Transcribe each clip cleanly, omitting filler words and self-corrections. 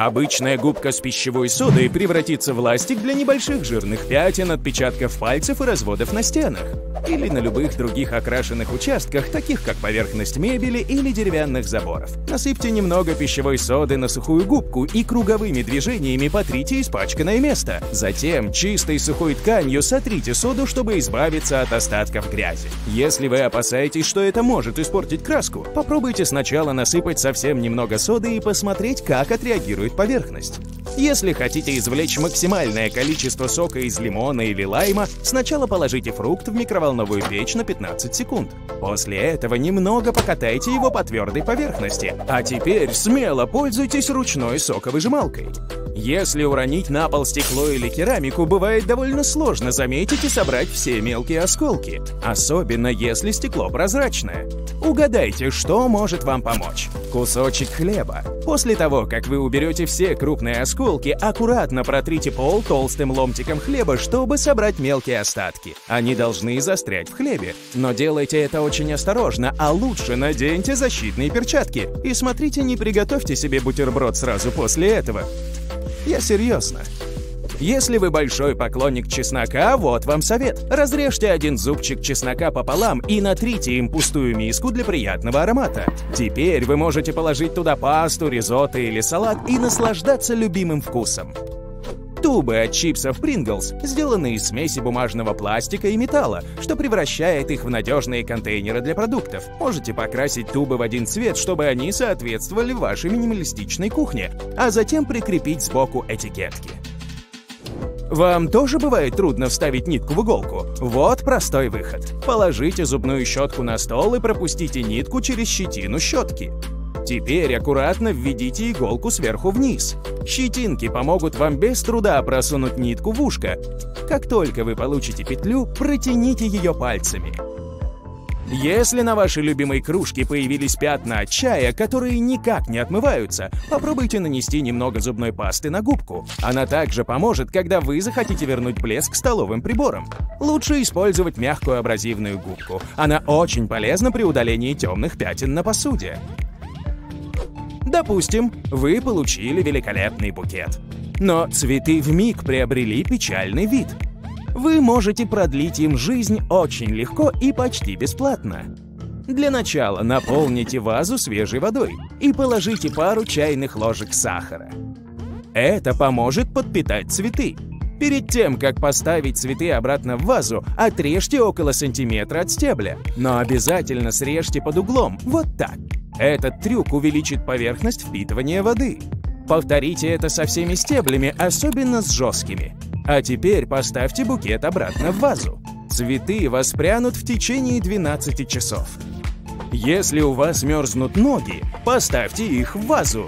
Обычная губка с пищевой содой превратится в ластик для небольших жирных пятен, отпечатков пальцев и разводов на стенах. Или на любых других окрашенных участках, таких как поверхность мебели или деревянных заборов. Насыпьте немного пищевой соды на сухую губку и круговыми движениями потрите испачканное место. Затем чистой сухой тканью сотрите соду, чтобы избавиться от остатков грязи. Если вы опасаетесь, что это может испортить краску, попробуйте сначала насыпать совсем немного соды и посмотреть, как отреагирует поверхность. Если хотите извлечь максимальное количество сока из лимона или лайма, сначала положите фрукт в микроволновую печь на 15 секунд. После этого немного покатайте его по твердой поверхности. А теперь смело пользуйтесь ручной соковыжималкой. Если уронить на пол стекло или керамику, бывает довольно сложно заметить и собрать все мелкие осколки, особенно если стекло прозрачное. Угадайте, что может вам помочь. Кусочек хлеба. После того, как вы уберете все крупные осколки, аккуратно протрите пол толстым ломтиком хлеба, чтобы собрать мелкие остатки. Они должны застрять в хлебе. Но делайте это очень осторожно, а лучше наденьте защитные перчатки. И смотрите, не приготовьте себе бутерброд сразу после этого. Я серьезно. Если вы большой поклонник чеснока, вот вам совет. Разрежьте один зубчик чеснока пополам и натрите им пустую миску для приятного аромата. Теперь вы можете положить туда пасту, ризотто или салат и наслаждаться любимым вкусом. Тубы от чипсов Pringles сделаны из смеси бумажного пластика и металла, что превращает их в надежные контейнеры для продуктов. Можете покрасить тубы в один цвет, чтобы они соответствовали вашей минималистичной кухне, а затем прикрепить сбоку этикетки. Вам тоже бывает трудно вставить нитку в иголку? Вот простой выход. Положите зубную щетку на стол и пропустите нитку через щетину щетки. Теперь аккуратно введите иголку сверху вниз. Щетинки помогут вам без труда просунуть нитку в ушко. Как только вы получите петлю, протяните ее пальцами. Если на вашей любимой кружке появились пятна от чая, которые никак не отмываются, попробуйте нанести немного зубной пасты на губку. Она также поможет, когда вы захотите вернуть блеск столовым приборам. Лучше использовать мягкую абразивную губку. Она очень полезна при удалении темных пятен на посуде. Допустим, вы получили великолепный букет. Но цветы вмиг приобрели печальный вид. Вы можете продлить им жизнь очень легко и почти бесплатно. Для начала наполните вазу свежей водой и положите пару чайных ложек сахара. Это поможет подпитать цветы. Перед тем, как поставить цветы обратно в вазу, отрежьте около сантиметра от стебля, но обязательно срежьте под углом, вот так. Этот трюк увеличит поверхность впитывания воды. Повторите это со всеми стеблями, особенно с жесткими. А теперь поставьте букет обратно в вазу. Цветы воспрянут в течение 12 часов. Если у вас мерзнут ноги, поставьте их в вазу.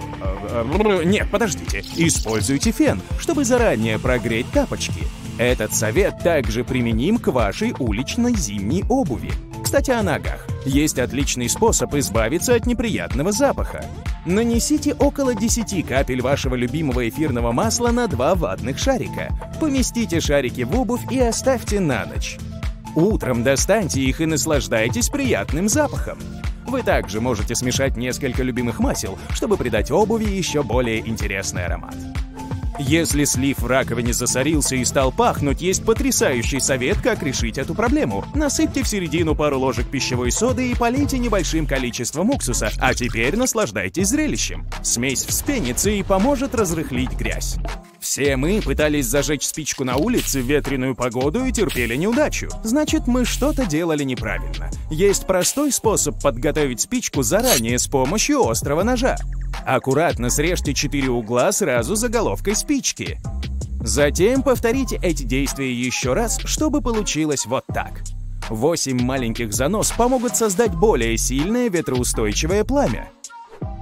Нет, подождите. Используйте фен, чтобы заранее прогреть тапочки. Этот совет также применим к вашей уличной зимней обуви. Кстати, о ногах. Есть отличный способ избавиться от неприятного запаха. Нанесите около 10 капель вашего любимого эфирного масла на 2 ватных шарика. Поместите шарики в обувь и оставьте на ночь. Утром достаньте их и наслаждайтесь приятным запахом. Вы также можете смешать несколько любимых масел, чтобы придать обуви еще более интересный аромат. Если слив в раковине засорился и стал пахнуть, есть потрясающий совет, как решить эту проблему. Насыпьте в середину пару ложек пищевой соды и полейте небольшим количеством уксуса, а теперь наслаждайтесь зрелищем. Смесь вспенится и поможет разрыхлить грязь. Все мы пытались зажечь спичку на улице в ветреную погоду и терпели неудачу. Значит, мы что-то делали неправильно. Есть простой способ подготовить спичку заранее с помощью острого ножа. Аккуратно срежьте 4 угла сразу за головкой спички. Затем повторите эти действия еще раз, чтобы получилось вот так. 8 маленьких занос помогут создать более сильное ветроустойчивое пламя.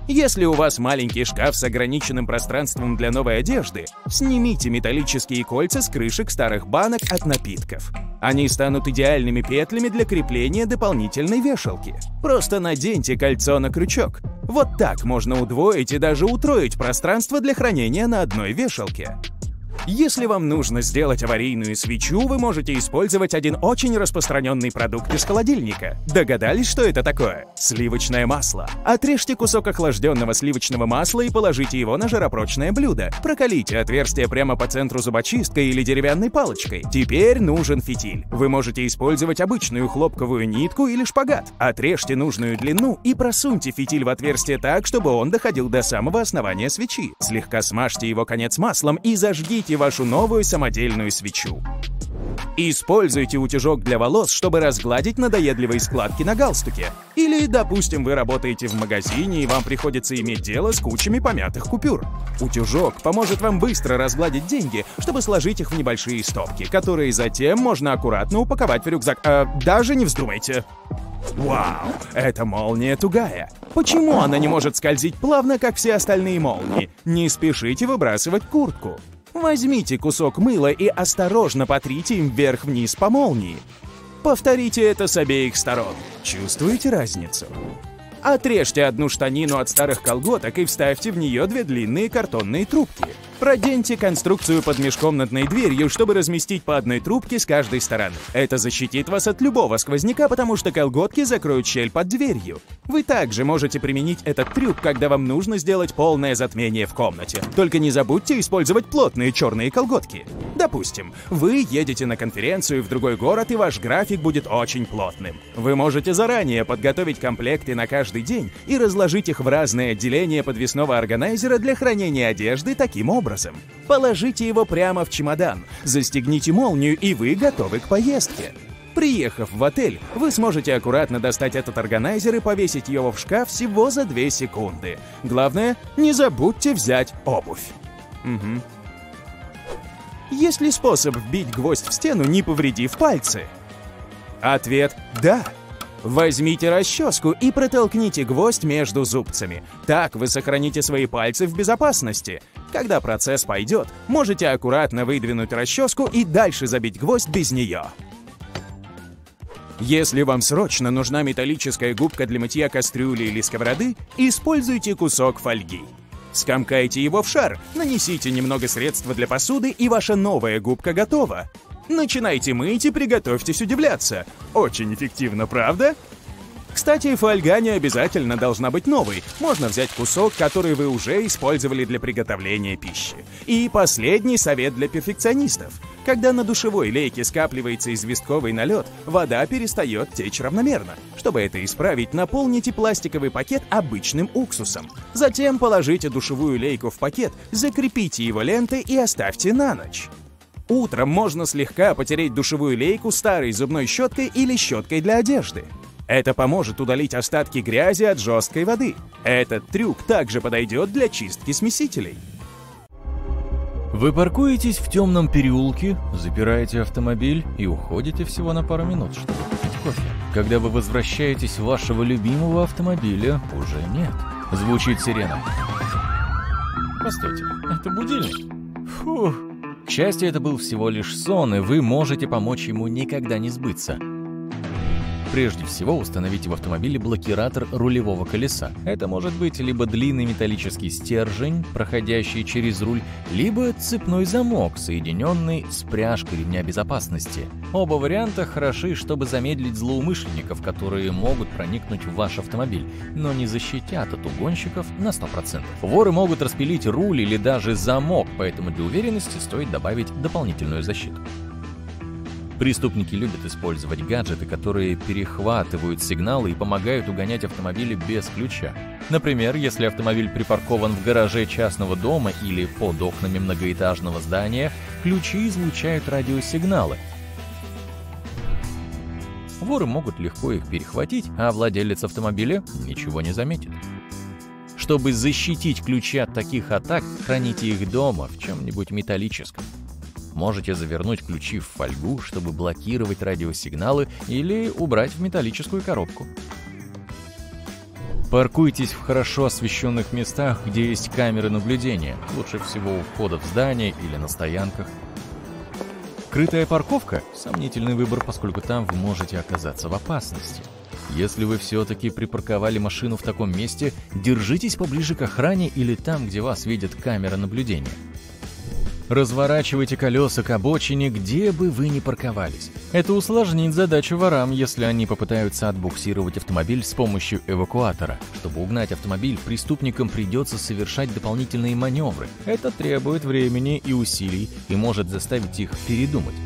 Если у вас маленький шкаф с ограниченным пространством для новой одежды, снимите металлические кольца с крышек старых банок от напитков. Они станут идеальными петлями для крепления дополнительной вешалки. Просто наденьте кольцо на крючок. Вот так можно удвоить и даже утроить пространство для хранения на одной вешалке. Если вам нужно сделать аварийную свечу, вы можете использовать один очень распространенный продукт из холодильника. Догадались, что это такое? Сливочное масло. Отрежьте кусок охлажденного сливочного масла и положите его на жаропрочное блюдо. Прокалите отверстие прямо по центру зубочисткой или деревянной палочкой. Теперь нужен фитиль. Вы можете использовать обычную хлопковую нитку или шпагат. Отрежьте нужную длину и просуньте фитиль в отверстие так, чтобы он доходил до самого основания свечи. Слегка смажьте его конец маслом и зажгите вашу новую самодельную свечу. Используйте утюжок для волос, чтобы разгладить надоедливые складки на галстуке. Или, допустим, вы работаете в магазине и вам приходится иметь дело с кучами помятых купюр. Утюжок поможет вам быстро разгладить деньги, чтобы сложить их в небольшие стопки, которые затем можно аккуратно упаковать в рюкзак. Даже не вздумайте. Вау, эта молния тугая. Почему она не может скользить плавно, как все остальные молнии? Не спешите выбрасывать куртку. Возьмите кусок мыла и осторожно потрите им вверх-вниз по молнии. Повторите это с обеих сторон. Чувствуете разницу? Отрежьте одну штанину от старых колготок и вставьте в нее две длинные картонные трубки. Проденьте конструкцию под межкомнатной дверью, чтобы разместить по одной трубке с каждой стороны. Это защитит вас от любого сквозняка, потому что колготки закроют щель под дверью. Вы также можете применить этот трюк, когда вам нужно сделать полное затмение в комнате. Только не забудьте использовать плотные черные колготки. Допустим, вы едете на конференцию в другой город, и ваш график будет очень плотным. Вы можете заранее подготовить комплекты на каждый день и разложить их в разные отделения подвесного органайзера для хранения одежды таким образом. Положите его прямо в чемодан, застегните молнию, и вы готовы к поездке. Приехав в отель, вы сможете аккуратно достать этот органайзер и повесить его в шкаф всего за 2 секунды. Главное, не забудьте взять обувь. Есть ли способ вбить гвоздь в стену, не повредив пальцы? Ответ – да. Возьмите расческу и протолкните гвоздь между зубцами. Так вы сохраните свои пальцы в безопасности. Когда процесс пойдет, можете аккуратно выдвинуть расческу и дальше забить гвоздь без нее. Если вам срочно нужна металлическая губка для мытья кастрюли или сковороды, используйте кусок фольги. Скомкайте его в шар, нанесите немного средства для посуды, и ваша новая губка готова. Начинайте мыть и приготовьтесь удивляться. Очень эффективно, правда? Кстати, фольга не обязательно должна быть новой. Можно взять кусок, который вы уже использовали для приготовления пищи. И последний совет для перфекционистов. Когда на душевой лейке скапливается известковый налет, вода перестает течь равномерно. Чтобы это исправить, наполните пластиковый пакет обычным уксусом. Затем положите душевую лейку в пакет, закрепите его лентой и оставьте на ночь. Утром можно слегка потереть душевую лейку старой зубной щеткой или щеткой для одежды. Это поможет удалить остатки грязи от жесткой воды. Этот трюк также подойдет для чистки смесителей. Вы паркуетесь в темном переулке, запираете автомобиль и уходите всего на пару минут, чтобы купить кофе. Когда вы возвращаетесь, вашего любимого автомобиля уже нет. Звучит сирена. Постойте, это будильник? Фух. К счастью, это был всего лишь сон, и вы можете помочь ему никогда не сбыться. Прежде всего, установите в автомобиле блокиратор рулевого колеса. Это может быть либо длинный металлический стержень, проходящий через руль, либо цепной замок, соединенный с пряжкой ремня безопасности. Оба варианта хороши, чтобы замедлить злоумышленников, которые могут проникнуть в ваш автомобиль, но не защитят от угонщиков на 100%. Воры могут распилить руль или даже замок, поэтому для уверенности стоит добавить дополнительную защиту. Преступники любят использовать гаджеты, которые перехватывают сигналы и помогают угонять автомобили без ключа. Например, если автомобиль припаркован в гараже частного дома или под окнами многоэтажного здания, ключи излучают радиосигналы. Воры могут легко их перехватить, а владелец автомобиля ничего не заметит. Чтобы защитить ключи от таких атак, храните их дома в чем-нибудь металлическом. Можете завернуть ключи в фольгу, чтобы блокировать радиосигналы, или убрать в металлическую коробку. Паркуйтесь в хорошо освещенных местах, где есть камеры наблюдения, лучше всего у входа в здание или на стоянках. Крытая парковка – сомнительный выбор, поскольку там вы можете оказаться в опасности. Если вы все-таки припарковали машину в таком месте, держитесь поближе к охране или там, где вас видит камера наблюдения. Разворачивайте колеса к обочине, где бы вы ни парковались. Это усложнит задачу ворам, если они попытаются отбуксировать автомобиль с помощью эвакуатора. Чтобы угнать автомобиль, преступникам придется совершать дополнительные маневры. Это требует времени и усилий и может заставить их передумать.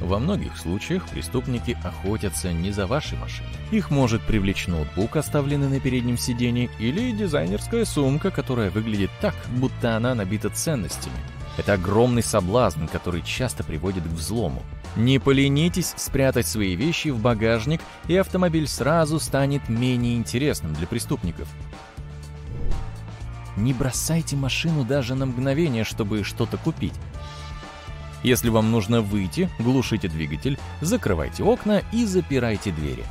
Во многих случаях преступники охотятся не за вашей машиной. Их может привлечь ноутбук, оставленный на переднем сидении, или дизайнерская сумка, которая выглядит так, будто она набита ценностями. Это огромный соблазн, который часто приводит к взлому. Не поленитесь спрятать свои вещи в багажник, и автомобиль сразу станет менее интересным для преступников. Не бросайте машину даже на мгновение, чтобы что-то купить. Если вам нужно выйти, глушите двигатель, закрывайте окна и запирайте двери.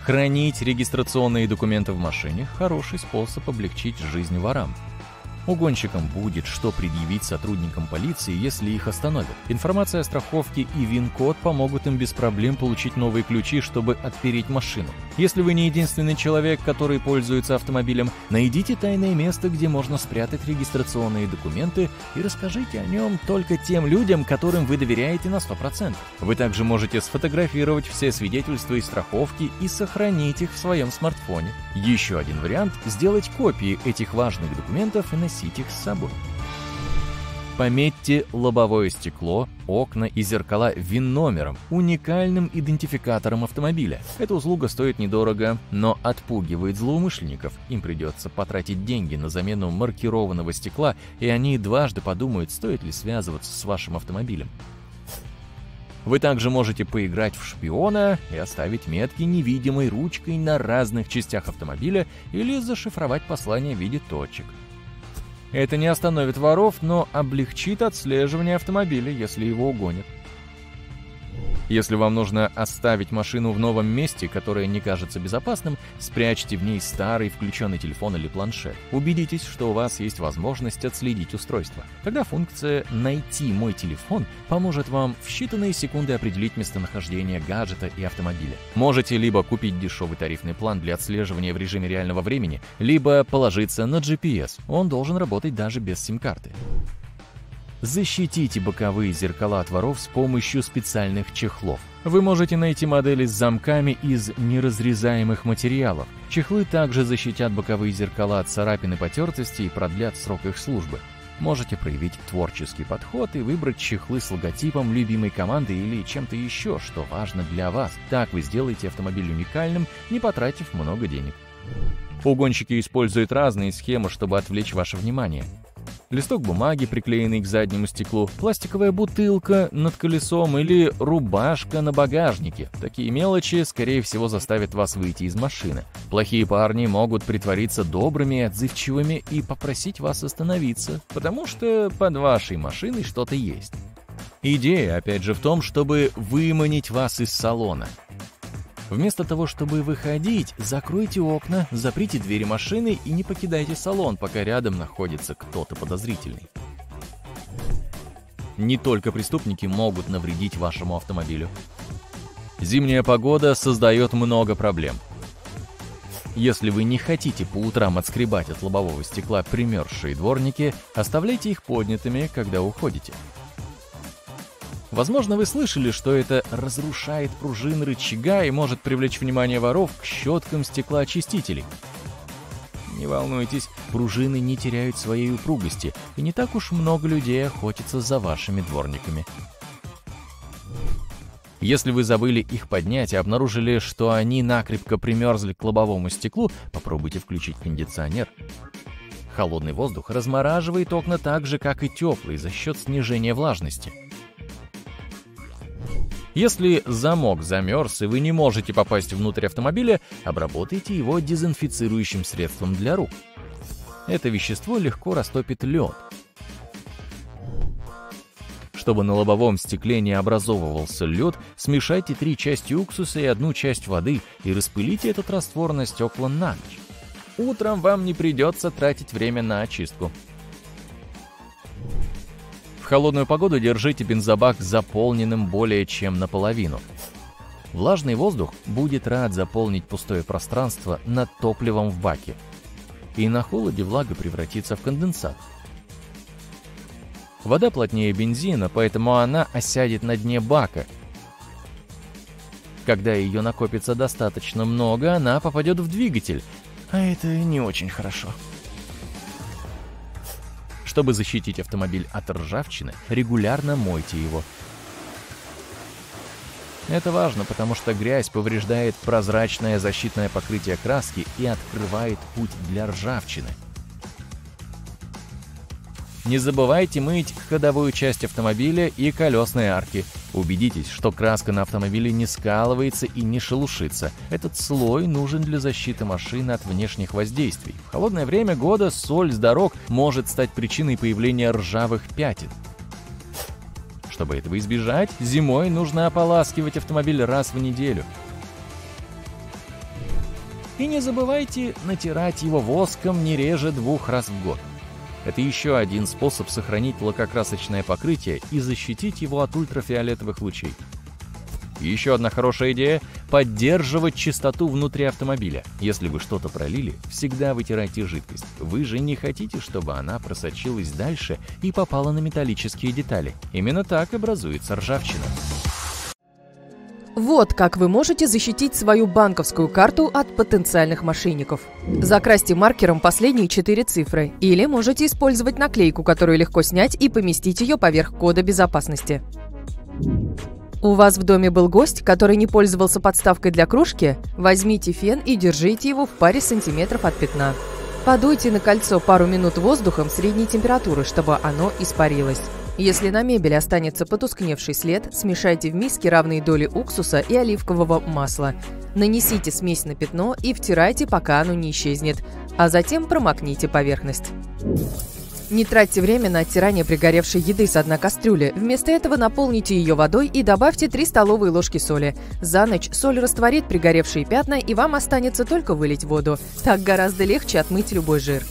Хранить регистрационные документы в машине – хороший способ облегчить жизнь ворам. Угонщикам будет что предъявить сотрудникам полиции, если их остановят. Информация о страховке и ВИН-код помогут им без проблем получить новые ключи, чтобы отпереть машину. Если вы не единственный человек, который пользуется автомобилем, найдите тайное место, где можно спрятать регистрационные документы, и расскажите о нем только тем людям, которым вы доверяете на 100%. Вы также можете сфотографировать все свидетельства и страховки и сохранить их в своем смартфоне. Еще один вариант – сделать копии этих важных документов и носить их с собой. Пометьте лобовое стекло, окна и зеркала ВИН-номером, уникальным идентификатором автомобиля. Эта услуга стоит недорого, но отпугивает злоумышленников. Им придется потратить деньги на замену маркированного стекла, и они дважды подумают, стоит ли связываться с вашим автомобилем. Вы также можете поиграть в шпиона и оставить метки невидимой ручкой на разных частях автомобиля или зашифровать послание в виде точек. Это не остановит воров, но облегчит отслеживание автомобиля, если его угонят. Если вам нужно оставить машину в новом месте, которое не кажется безопасным, спрячьте в ней старый включенный телефон или планшет. Убедитесь, что у вас есть возможность отследить устройство. Тогда функция «Найти мой телефон» поможет вам в считанные секунды определить местонахождение гаджета и автомобиля. Можете либо купить дешевый тарифный план для отслеживания в режиме реального времени, либо положиться на GPS. Он должен работать даже без сим-карты. Защитите боковые зеркала от воров с помощью специальных чехлов. Вы можете найти модели с замками из неразрезаемых материалов. Чехлы также защитят боковые зеркала от царапин и потертости и продлят срок их службы. Можете проявить творческий подход и выбрать чехлы с логотипом любимой команды или чем-то еще, что важно для вас. Так вы сделаете автомобиль уникальным, не потратив много денег. Угонщики используют разные схемы, чтобы отвлечь ваше внимание. Листок бумаги, приклеенный к заднему стеклу, пластиковая бутылка над колесом или рубашка на багажнике. Такие мелочи, скорее всего, заставят вас выйти из машины. Плохие парни могут притвориться добрыми и отзывчивыми и попросить вас остановиться, потому что под вашей машиной что-то есть. Идея, опять же, в том, чтобы выманить вас из салона. Вместо того, чтобы выходить, закройте окна, заприте двери машины и не покидайте салон, пока рядом находится кто-то подозрительный. Не только преступники могут навредить вашему автомобилю. Зимняя погода создает много проблем. Если вы не хотите по утрам отскребать от лобового стекла примерзшие дворники, оставляйте их поднятыми, когда уходите. Возможно, вы слышали, что это разрушает пружины рычага и может привлечь внимание воров к щеткам стеклоочистителей. Не волнуйтесь, пружины не теряют своей упругости, и не так уж много людей охотится за вашими дворниками. Если вы забыли их поднять и обнаружили, что они накрепко примерзли к лобовому стеклу, попробуйте включить кондиционер. Холодный воздух размораживает окна так же, как и теплый, за счет снижения влажности. Если замок замерз и вы не можете попасть внутрь автомобиля, обработайте его дезинфицирующим средством для рук. Это вещество легко растопит лед. Чтобы на лобовом стекле не образовывался лед, смешайте 3 части уксуса и 1 часть воды и распылите этот раствор на стекла на ночь. Утром вам не придется тратить время на очистку. В холодную погоду держите бензобак заполненным более чем наполовину. Влажный воздух будет рад заполнить пустое пространство над топливом в баке. И на холоде влага превратится в конденсат. Вода плотнее бензина, поэтому она осядет на дне бака. Когда ее накопится достаточно много, она попадет в двигатель, а это не очень хорошо. Чтобы защитить автомобиль от ржавчины, регулярно мойте его. Это важно, потому что грязь повреждает прозрачное защитное покрытие краски и открывает путь для ржавчины. Не забывайте мыть ходовую часть автомобиля и колесные арки. Убедитесь, что краска на автомобиле не скалывается и не шелушится. Этот слой нужен для защиты машины от внешних воздействий. В холодное время года соль с дорог может стать причиной появления ржавых пятен. Чтобы этого избежать, зимой нужно ополаскивать автомобиль раз в неделю. И не забывайте натирать его воском не реже 2 раз в год. Это еще один способ сохранить лакокрасочное покрытие и защитить его от ультрафиолетовых лучей. Еще одна хорошая идея – поддерживать чистоту внутри автомобиля. Если вы что-то пролили, всегда вытирайте жидкость. Вы же не хотите, чтобы она просочилась дальше и попала на металлические детали. Именно так образуется ржавчина. Вот как вы можете защитить свою банковскую карту от потенциальных мошенников. Закрасьте маркером последние 4 цифры. Или можете использовать наклейку, которую легко снять и поместить ее поверх кода безопасности. У вас в доме был гость, который не пользовался подставкой для кружки? Возьмите фен и держите его в паре сантиметров от пятна. Подуйте на кольцо пару минут воздухом средней температуры, чтобы оно испарилось. Если на мебели останется потускневший след, смешайте в миске равные доли уксуса и оливкового масла. Нанесите смесь на пятно и втирайте, пока оно не исчезнет, а затем промокните поверхность. Не тратьте время на оттирание пригоревшей еды с дна кастрюли. Вместо этого наполните ее водой и добавьте 3 столовые ложки соли. За ночь соль растворит пригоревшие пятна, и вам останется только вылить воду. Так гораздо легче отмыть любой жир.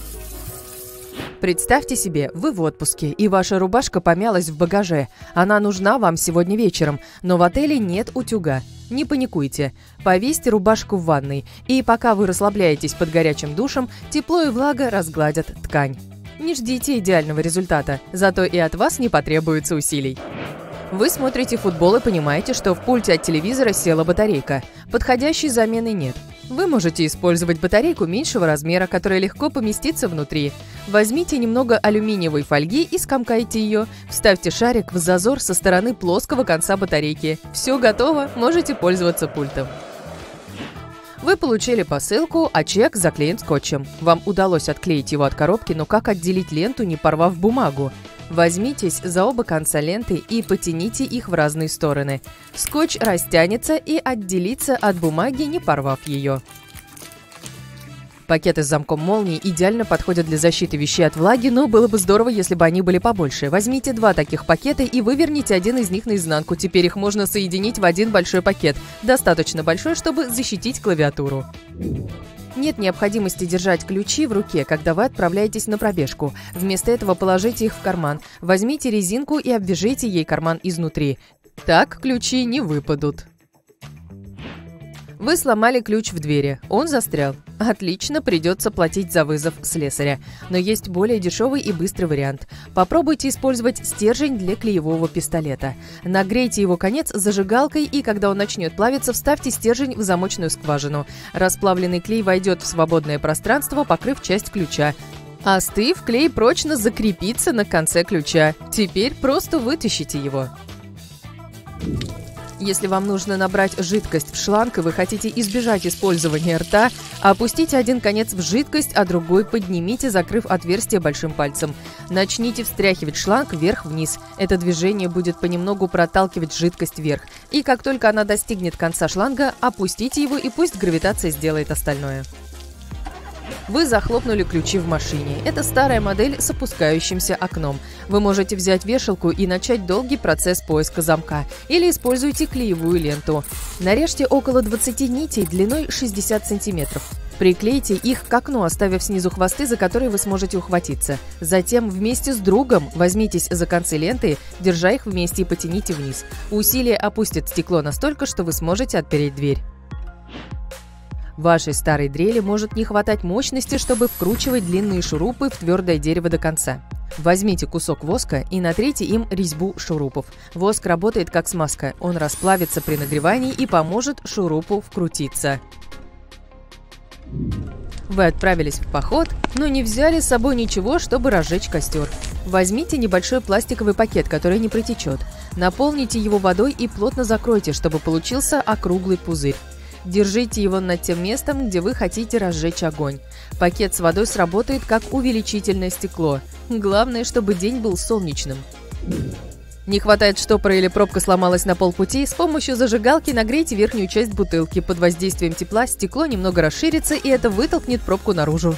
Представьте себе, вы в отпуске, и ваша рубашка помялась в багаже. Она нужна вам сегодня вечером, но в отеле нет утюга. Не паникуйте. Повесьте рубашку в ванной, и пока вы расслабляетесь под горячим душем, тепло и влага разгладят ткань. Не ждите идеального результата, зато и от вас не потребуется усилий. Вы смотрите футбол и понимаете, что в пульте от телевизора села батарейка. Подходящей замены нет. Вы можете использовать батарейку меньшего размера, которая легко поместится внутри. Возьмите немного алюминиевой фольги и скомкайте ее. Вставьте шарик в зазор со стороны плоского конца батарейки. Все готово, можете пользоваться пультом. Вы получили посылку, а чек заклеен скотчем. Вам удалось отклеить его от коробки, но как отделить ленту, не порвав бумагу? Возьмитесь за оба конца ленты и потяните их в разные стороны. Скотч растянется и отделится от бумаги, не порвав ее. Пакеты с замком молнии идеально подходят для защиты вещей от влаги, но было бы здорово, если бы они были побольше. Возьмите 2 таких пакета и выверните один из них наизнанку. Теперь их можно соединить в один большой пакет, достаточно большой, чтобы защитить клавиатуру. Нет необходимости держать ключи в руке, когда вы отправляетесь на пробежку. Вместо этого положите их в карман. Возьмите резинку и обвяжите ей карман изнутри. Так ключи не выпадут. Вы сломали ключ в двери, он застрял. Отлично, придется платить за вызов слесаря. Но есть более дешевый и быстрый вариант. Попробуйте использовать стержень для клеевого пистолета. Нагрейте его конец зажигалкой, и когда он начнет плавиться, вставьте стержень в замочную скважину. Расплавленный клей войдет в свободное пространство, покрыв часть ключа. Остыв, клей прочно закрепится на конце ключа. Теперь просто вытащите его. Если вам нужно набрать жидкость в шланг и вы хотите избежать использования рта, опустите один конец в жидкость, а другой поднимите, закрыв отверстие большим пальцем. Начните встряхивать шланг вверх-вниз. Это движение будет понемногу проталкивать жидкость вверх. И как только она достигнет конца шланга, опустите его, и пусть гравитация сделает остальное. Вы захлопнули ключи в машине. Это старая модель с опускающимся окном. Вы можете взять вешалку и начать долгий процесс поиска замка. Или используйте клеевую ленту. Нарежьте около 20 нитей длиной 60 сантиметров. Приклейте их к окну, оставив снизу хвосты, за которые вы сможете ухватиться. Затем вместе с другом возьмитесь за концы ленты, держа их вместе, и потяните вниз. Усилие опустит стекло настолько, что вы сможете отпереть дверь. Вашей старой дрели может не хватать мощности, чтобы вкручивать длинные шурупы в твердое дерево до конца. Возьмите кусок воска и натрите им резьбу шурупов. Воск работает как смазка, он расплавится при нагревании и поможет шурупу вкрутиться. Вы отправились в поход, но не взяли с собой ничего, чтобы разжечь костер. Возьмите небольшой пластиковый пакет, который не протечет. Наполните его водой и плотно закройте, чтобы получился округлый пузырь. Держите его над тем местом, где вы хотите разжечь огонь. Пакет с водой сработает как увеличительное стекло. Главное, чтобы день был солнечным. Не хватает штопора или пробка сломалась на полпути, с помощью зажигалки нагрейте верхнюю часть бутылки. Под воздействием тепла стекло немного расширится, и это вытолкнет пробку наружу.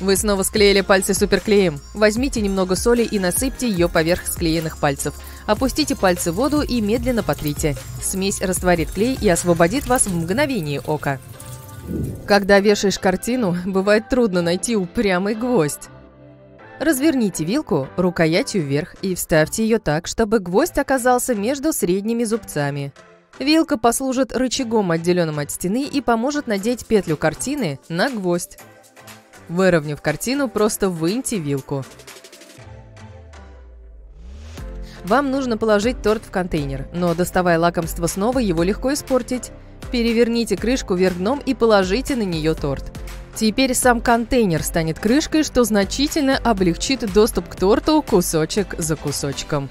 Вы снова склеили пальцы суперклеем. Возьмите немного соли и насыпьте ее поверх склеенных пальцев. Опустите пальцы в воду и медленно потрите. Смесь растворит клей и освободит вас в мгновение ока. Когда вешаешь картину, бывает трудно найти упрямый гвоздь. Разверните вилку рукоятью вверх и вставьте ее так, чтобы гвоздь оказался между средними зубцами. Вилка послужит рычагом, отделенным от стены, и поможет надеть петлю картины на гвоздь. Выровняв картину, просто выньте вилку. Вам нужно положить торт в контейнер, но, доставая лакомство снова, его легко испортить. Переверните крышку вверх дном и положите на нее торт. Теперь сам контейнер станет крышкой, что значительно облегчит доступ к торту кусочек за кусочком.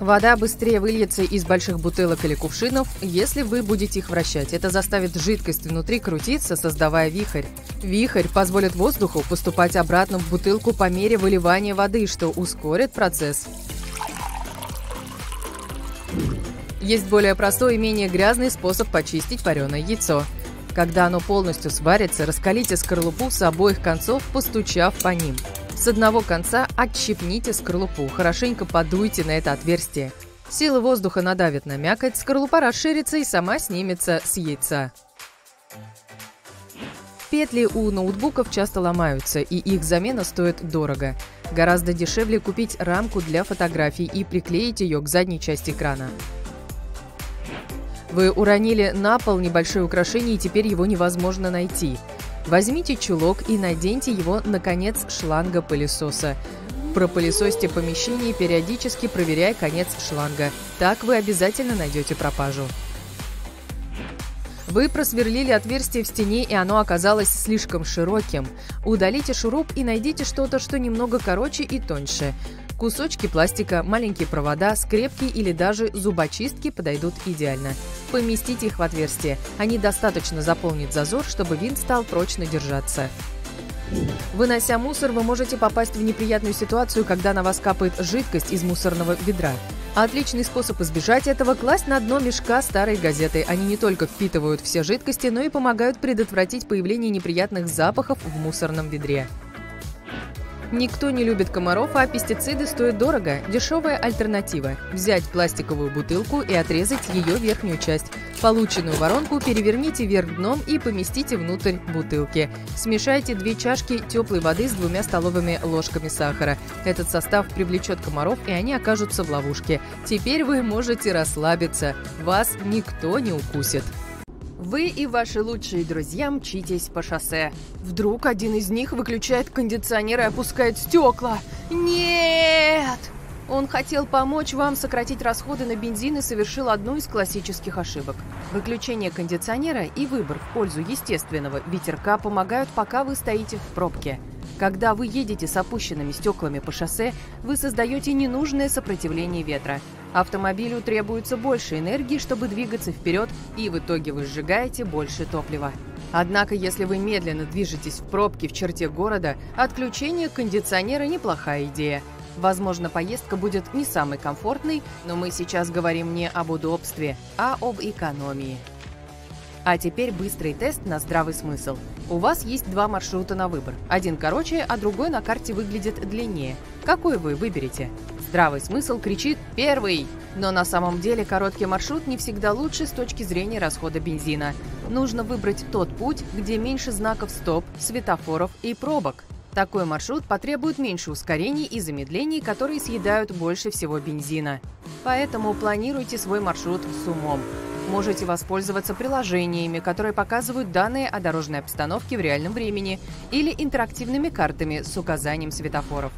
Вода быстрее выльется из больших бутылок или кувшинов, если вы будете их вращать. Это заставит жидкость внутри крутиться, создавая вихрь. Вихрь позволит воздуху поступать обратно в бутылку по мере выливания воды, что ускорит процесс. Есть более простой и менее грязный способ почистить вареное яйцо. Когда оно полностью сварится, раскалите скорлупу с обоих концов, постучав по ним. С одного конца отщипните скорлупу, хорошенько подуйте на это отверстие. Сила воздуха надавит на мякоть, скорлупа расширится и сама снимется с яйца. Петли у ноутбуков часто ломаются, и их замена стоит дорого. Гораздо дешевле купить рамку для фотографий и приклеить ее к задней части экрана. Вы уронили на пол небольшое украшение, и теперь его невозможно найти. Возьмите чулок и наденьте его на конец шланга пылесоса. Пропылесосьте помещение, периодически проверяя конец шланга. Так вы обязательно найдете пропажу. Вы просверлили отверстие в стене, и оно оказалось слишком широким. Удалите шуруп и найдите что-то, что немного короче и тоньше. Кусочки пластика, маленькие провода, скрепки или даже зубочистки подойдут идеально. Поместите их в отверстие. Они достаточно заполнят зазор, чтобы винт стал прочно держаться. Вынося мусор, вы можете попасть в неприятную ситуацию, когда на вас капает жидкость из мусорного ведра. Отличный способ избежать этого – класть на дно мешка старые газеты. Они не только впитывают все жидкости, но и помогают предотвратить появление неприятных запахов в мусорном ведре. Никто не любит комаров, а пестициды стоят дорого. Дешевая альтернатива – взять пластиковую бутылку и отрезать ее верхнюю часть. Полученную воронку переверните вверх дном и поместите внутрь бутылки. Смешайте 2 чашки теплой воды с 2 столовыми ложками сахара. Этот состав привлечет комаров, и они окажутся в ловушке. Теперь вы можете расслабиться. Вас никто не укусит. Вы и ваши лучшие друзья мчитесь по шоссе. Вдруг один из них выключает кондиционер и опускает стекла. Нет! Он хотел помочь вам сократить расходы на бензин и совершил одну из классических ошибок. Выключение кондиционера и выбор в пользу естественного ветерка помогают, пока вы стоите в пробке. Когда вы едете с опущенными стеклами по шоссе, вы создаете ненужное сопротивление ветра. Автомобилю требуется больше энергии, чтобы двигаться вперед, и в итоге вы сжигаете больше топлива. Однако, если вы медленно движетесь в пробке в черте города, отключение кондиционера – неплохая идея. Возможно, поездка будет не самой комфортной, но мы сейчас говорим не об удобстве, а об экономии. А теперь быстрый тест на здравый смысл. У вас есть 2 маршрута на выбор. Один короче, а другой на карте выглядит длиннее. Какой вы выберете? Здравый смысл кричит «Первый!». Но на самом деле короткий маршрут не всегда лучше с точки зрения расхода бензина. Нужно выбрать тот путь, где меньше знаков «Стоп», светофоров и пробок. Такой маршрут потребует меньше ускорений и замедлений, которые съедают больше всего бензина. Поэтому планируйте свой маршрут с умом. можете воспользоваться приложениями, которые показывают данные о дорожной обстановке в реальном времени, или интерактивными картами с указанием светофоров.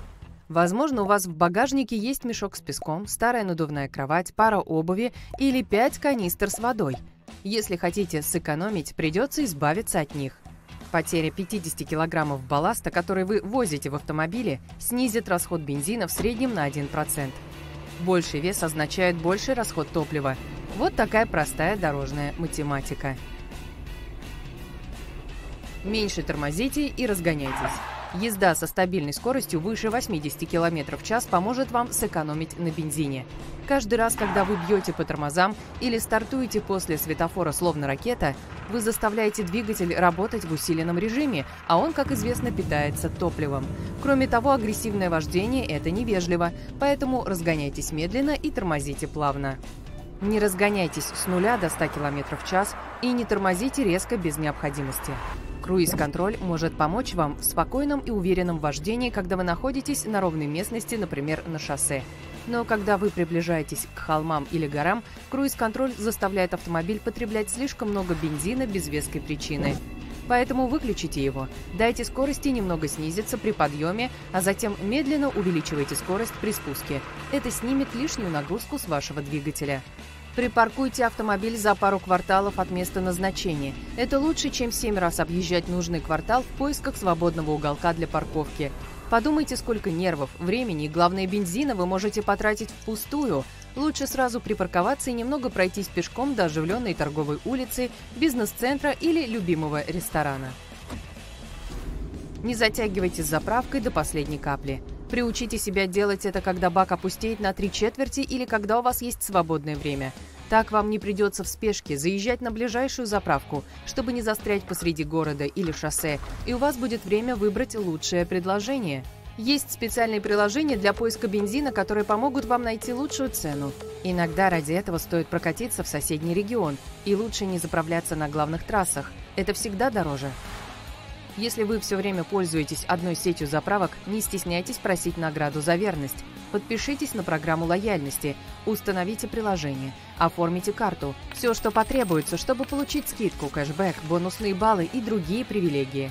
Возможно, у вас в багажнике есть мешок с песком, старая надувная кровать, пара обуви или 5 канистр с водой. Если хотите сэкономить, придется избавиться от них. Потеря 50 килограммов балласта, который вы возите в автомобиле, снизит расход бензина в среднем на 1%. Больший вес означает больший расход топлива. Вот такая простая дорожная математика. Меньше тормозите и разгоняйтесь. Езда со стабильной скоростью выше 80 км в час поможет вам сэкономить на бензине. Каждый раз, когда вы бьете по тормозам или стартуете после светофора словно ракета, вы заставляете двигатель работать в усиленном режиме, а он, как известно, питается топливом. Кроме того, агрессивное вождение – это невежливо, поэтому разгоняйтесь медленно и тормозите плавно. Не разгоняйтесь с 0 до 100 км в час и не тормозите резко без необходимости. Круиз-контроль может помочь вам в спокойном и уверенном вождении, когда вы находитесь на ровной местности, например, на шоссе. Но когда вы приближаетесь к холмам или горам, круиз-контроль заставляет автомобиль потреблять слишком много бензина без веской причины. Поэтому выключите его, дайте скорости немного снизиться при подъеме, а затем медленно увеличивайте скорость при спуске. Это снимет лишнюю нагрузку с вашего двигателя. Припаркуйте автомобиль за пару кварталов от места назначения. Это лучше, чем 7 раз объезжать нужный квартал в поисках свободного уголка для парковки. Подумайте, сколько нервов, времени и, главное, бензина вы можете потратить впустую. Лучше сразу припарковаться и немного пройтись пешком до оживленной торговой улицы, бизнес-центра или любимого ресторана. Не затягивайте с заправкой до последней капли. Приучите себя делать это, когда бак опустеет на 3/4 или когда у вас есть свободное время. Так вам не придется в спешке заезжать на ближайшую заправку, чтобы не застрять посреди города или шоссе, и у вас будет время выбрать лучшее предложение. Есть специальные приложения для поиска бензина, которые помогут вам найти лучшую цену. Иногда ради этого стоит прокатиться в соседний регион, и лучше не заправляться на главных трассах. Это всегда дороже. Если вы все время пользуетесь одной сетью заправок, не стесняйтесь просить награду за верность. Подпишитесь на программу лояльности, установите приложение, оформите карту. Все, что потребуется, чтобы получить скидку, кэшбэк, бонусные баллы и другие привилегии.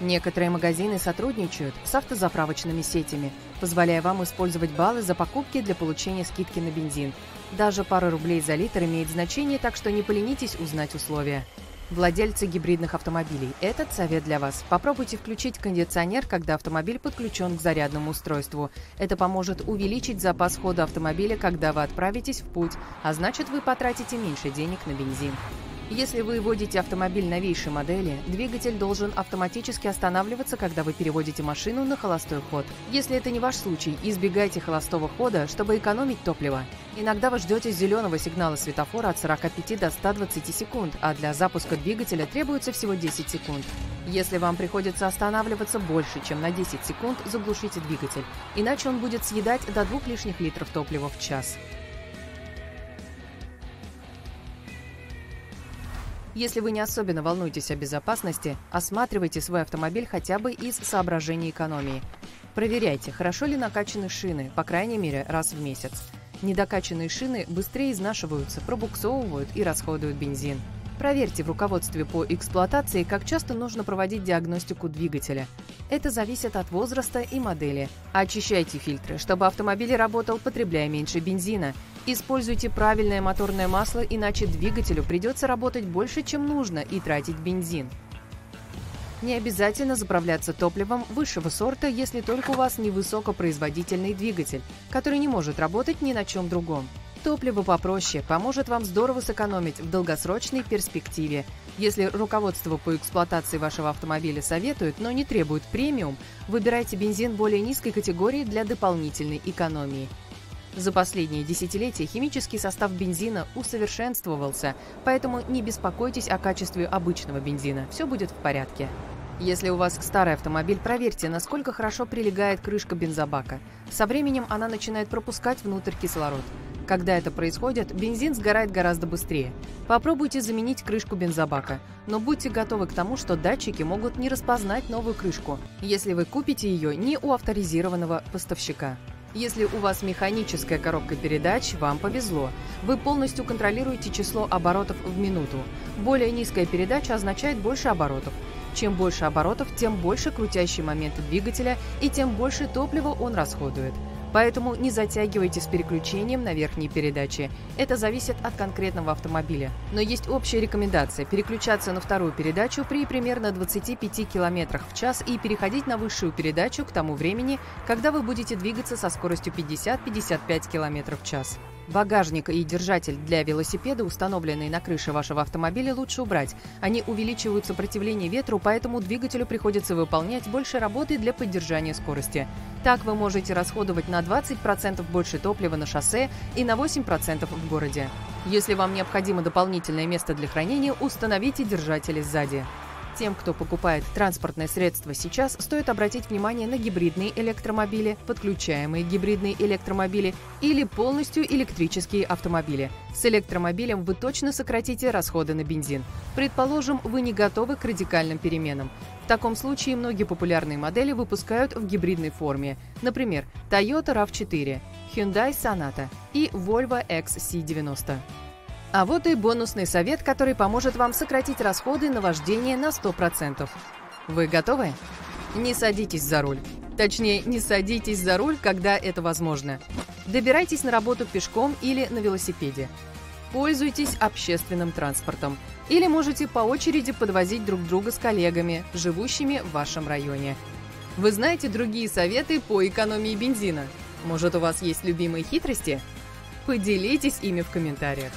Некоторые магазины сотрудничают с автозаправочными сетями, позволяя вам использовать баллы за покупки для получения скидки на бензин. Даже пара рублей за литр имеет значение, так что не поленитесь узнать условия. Владельцы гибридных автомобилей, этот совет для вас. Попробуйте включить кондиционер, когда автомобиль подключен к зарядному устройству. Это поможет увеличить запас хода автомобиля, когда вы отправитесь в путь, а значит, вы потратите меньше денег на бензин. Если вы водите автомобиль новейшей модели, двигатель должен автоматически останавливаться, когда вы переводите машину на холостой ход. Если это не ваш случай, избегайте холостого хода, чтобы экономить топливо. Иногда вы ждете зеленого сигнала светофора от 45 до 120 секунд, а для запуска двигателя требуется всего 10 секунд. Если вам приходится останавливаться больше, чем на 10 секунд, заглушите двигатель, иначе он будет съедать до 2 лишних литров топлива в час. Если вы не особенно волнуетесь о безопасности, осматривайте свой автомобиль хотя бы из соображений экономии. Проверяйте, хорошо ли накачаны шины, по крайней мере, раз в месяц. Недокачанные шины быстрее изнашиваются, пробуксовывают и расходуют бензин. Проверьте в руководстве по эксплуатации, как часто нужно проводить диагностику двигателя. Это зависит от возраста и модели. Очищайте фильтры, чтобы автомобиль работал, потребляя меньше бензина. Используйте правильное моторное масло, иначе двигателю придется работать больше, чем нужно, и тратить бензин. Не обязательно заправляться топливом высшего сорта, если только у вас невысокопроизводительный двигатель, который не может работать ни на чем другом. Топливо попроще поможет вам здорово сэкономить в долгосрочной перспективе. Если руководство по эксплуатации вашего автомобиля советует, но не требует премиум, выбирайте бензин более низкой категории для дополнительной экономии. За последние десятилетия химический состав бензина усовершенствовался, поэтому не беспокойтесь о качестве обычного бензина, все будет в порядке. Если у вас старый автомобиль, проверьте, насколько хорошо прилегает крышка бензобака. Со временем она начинает пропускать внутрь кислород. Когда это происходит, бензин сгорает гораздо быстрее. Попробуйте заменить крышку бензобака, но будьте готовы к тому, что датчики могут не распознать новую крышку, если вы купите ее не у авторизированного поставщика. Если у вас механическая коробка передач, вам повезло. Вы полностью контролируете число оборотов в минуту. Более низкая передача означает больше оборотов. Чем больше оборотов, тем больше крутящий момент двигателя и тем больше топлива он расходует. Поэтому не затягивайте с переключением на верхние передачи. Это зависит от конкретного автомобиля. Но есть общая рекомендация – переключаться на вторую передачу при примерно 25 км в час и переходить на высшую передачу к тому времени, когда вы будете двигаться со скоростью 50-55 км в час. Багажник и держатель для велосипеда, установленные на крыше вашего автомобиля, лучше убрать. Они увеличивают сопротивление ветру, поэтому двигателю приходится выполнять больше работы для поддержания скорости. Так вы можете расходовать на 20% больше топлива на шоссе и на 8% в городе. Если вам необходимо дополнительное место для хранения, установите держатели сзади. Тем, кто покупает транспортное средство сейчас, стоит обратить внимание на гибридные электромобили, подключаемые гибридные электромобили или полностью электрические автомобили. С электромобилем вы точно сократите расходы на бензин. Предположим, вы не готовы к радикальным переменам. В таком случае многие популярные модели выпускают в гибридной форме. Например, Toyota RAV4, Hyundai Sonata и Volvo XC90. А вот и бонусный совет, который поможет вам сократить расходы на вождение на 100%. Вы готовы? Не садитесь за руль. Точнее, не садитесь за руль, когда это возможно. Добирайтесь на работу пешком или на велосипеде. Пользуйтесь общественным транспортом. Или можете по очереди подвозить друг друга с коллегами, живущими в вашем районе. Вы знаете другие советы по экономии бензина? Может, у вас есть любимые хитрости? Поделитесь ими в комментариях.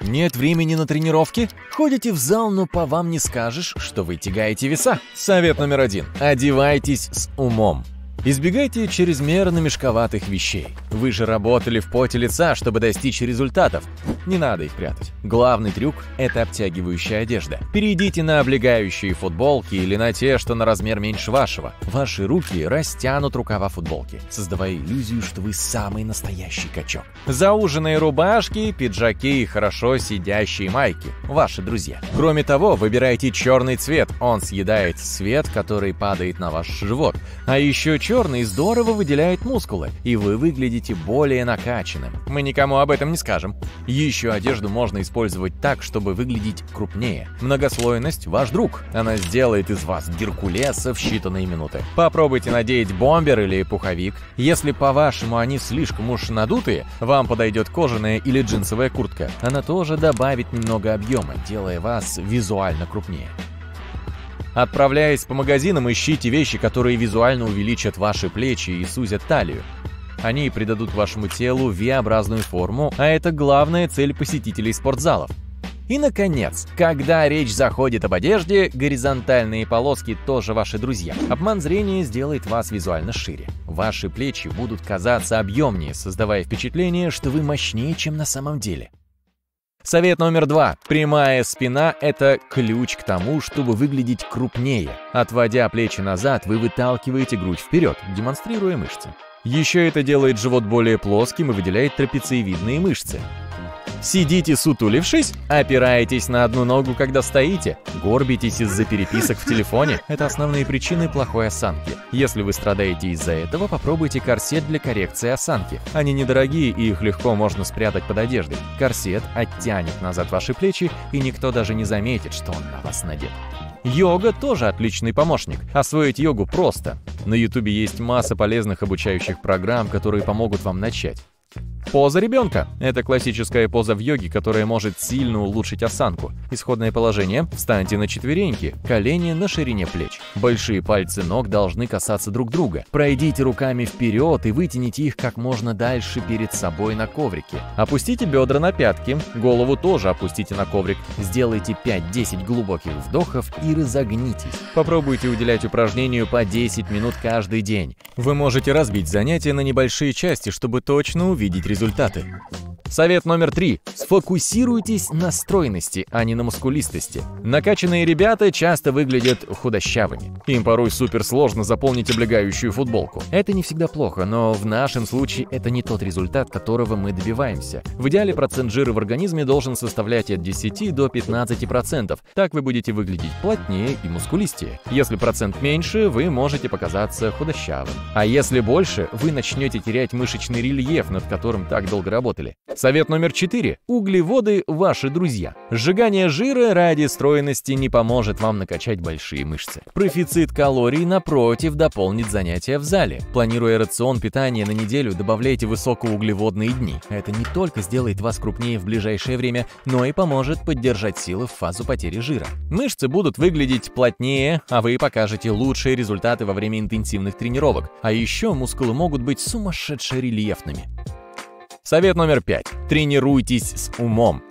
Нет времени на тренировки? Ходите в зал, но по вам не скажешь, что вы тягаете веса. Совет номер один. Одевайтесь с умом. Избегайте чрезмерно мешковатых вещей. Вы же работали в поте лица, чтобы достичь результатов. Не надо их прятать. Главный трюк – это обтягивающая одежда. Перейдите на облегающие футболки или на те, что на размер меньше вашего. Ваши руки растянут рукава футболки, создавая иллюзию, что вы самый настоящий качок. Зауженные рубашки, пиджаки и хорошо сидящие майки – ваши друзья. Кроме того, выбирайте черный цвет. Он съедает свет, который падает на ваш живот. А еще черный здорово выделяет мускулы, и вы выглядите более накачанным. Мы никому об этом не скажем. Еще одежду можно использовать так, чтобы выглядеть крупнее. Многослойность – ваш друг. Она сделает из вас Геркулеса в считанные минуты. Попробуйте надеть бомбер или пуховик. Если, по-вашему, они слишком уж надутые, вам подойдет кожаная или джинсовая куртка. Она тоже добавит немного объема, делая вас визуально крупнее. Отправляясь по магазинам, ищите вещи, которые визуально увеличат ваши плечи и сузят талию. Они придадут вашему телу V-образную форму, а это главная цель посетителей спортзалов. И, наконец, когда речь заходит об одежде, горизонтальные полоски тоже ваши друзья. Обман зрения сделает вас визуально шире. Ваши плечи будут казаться объемнее, создавая впечатление, что вы мощнее, чем на самом деле. Совет номер два. Прямая спина – это ключ к тому, чтобы выглядеть крупнее. Отводя плечи назад, вы выталкиваете грудь вперед, демонстрируя мышцы. Еще это делает живот более плоским и выделяет трапециевидные мышцы. Сидите сутулившись, опираетесь на одну ногу, когда стоите, горбитесь из-за переписок в телефоне. Это основные причины плохой осанки. Если вы страдаете из-за этого, попробуйте корсет для коррекции осанки. Они недорогие, и их легко можно спрятать под одеждой. Корсет оттянет назад ваши плечи, и никто даже не заметит, что он на вас надет. Йога тоже отличный помощник. Освоить йогу просто. На YouTube есть масса полезных обучающих программ, которые помогут вам начать. Поза ребенка – это классическая поза в йоге, которая может сильно улучшить осанку. Исходное положение – встаньте на четвереньки, колени на ширине плеч. Большие пальцы ног должны касаться друг друга. Пройдите руками вперед и вытяните их как можно дальше перед собой на коврике. Опустите бедра на пятки, голову тоже опустите на коврик. Сделайте 5-10 глубоких вдохов и разогнитесь. Попробуйте уделять упражнению по 10 минут каждый день. Вы можете разбить занятия на небольшие части, чтобы точно увидеть результат. результаты. Совет номер 3. Сфокусируйтесь на стройности, а не на мускулистости. Накачанные ребята часто выглядят худощавыми. Им порой суперсложно заполнить облегающую футболку. Это не всегда плохо, но в нашем случае это не тот результат, которого мы добиваемся. В идеале процент жира в организме должен составлять от 10 до 15%. Так вы будете выглядеть плотнее и мускулистее. Если процент меньше, вы можете показаться худощавым. А если больше, вы начнете терять мышечный рельеф, над которым так долго работали. Совет номер 4. Углеводы – ваши друзья. Сжигание жира ради стройности не поможет вам накачать большие мышцы. Профицит калорий, напротив, дополнит занятия в зале. Планируя рацион питания на неделю, добавляйте высокоуглеводные дни. Это не только сделает вас крупнее в ближайшее время, но и поможет поддержать силы в фазу потери жира. Мышцы будут выглядеть плотнее, а вы покажете лучшие результаты во время интенсивных тренировок. А еще мускулы могут быть сумасшедше рельефными. Совет номер 5. Тренируйтесь с умом.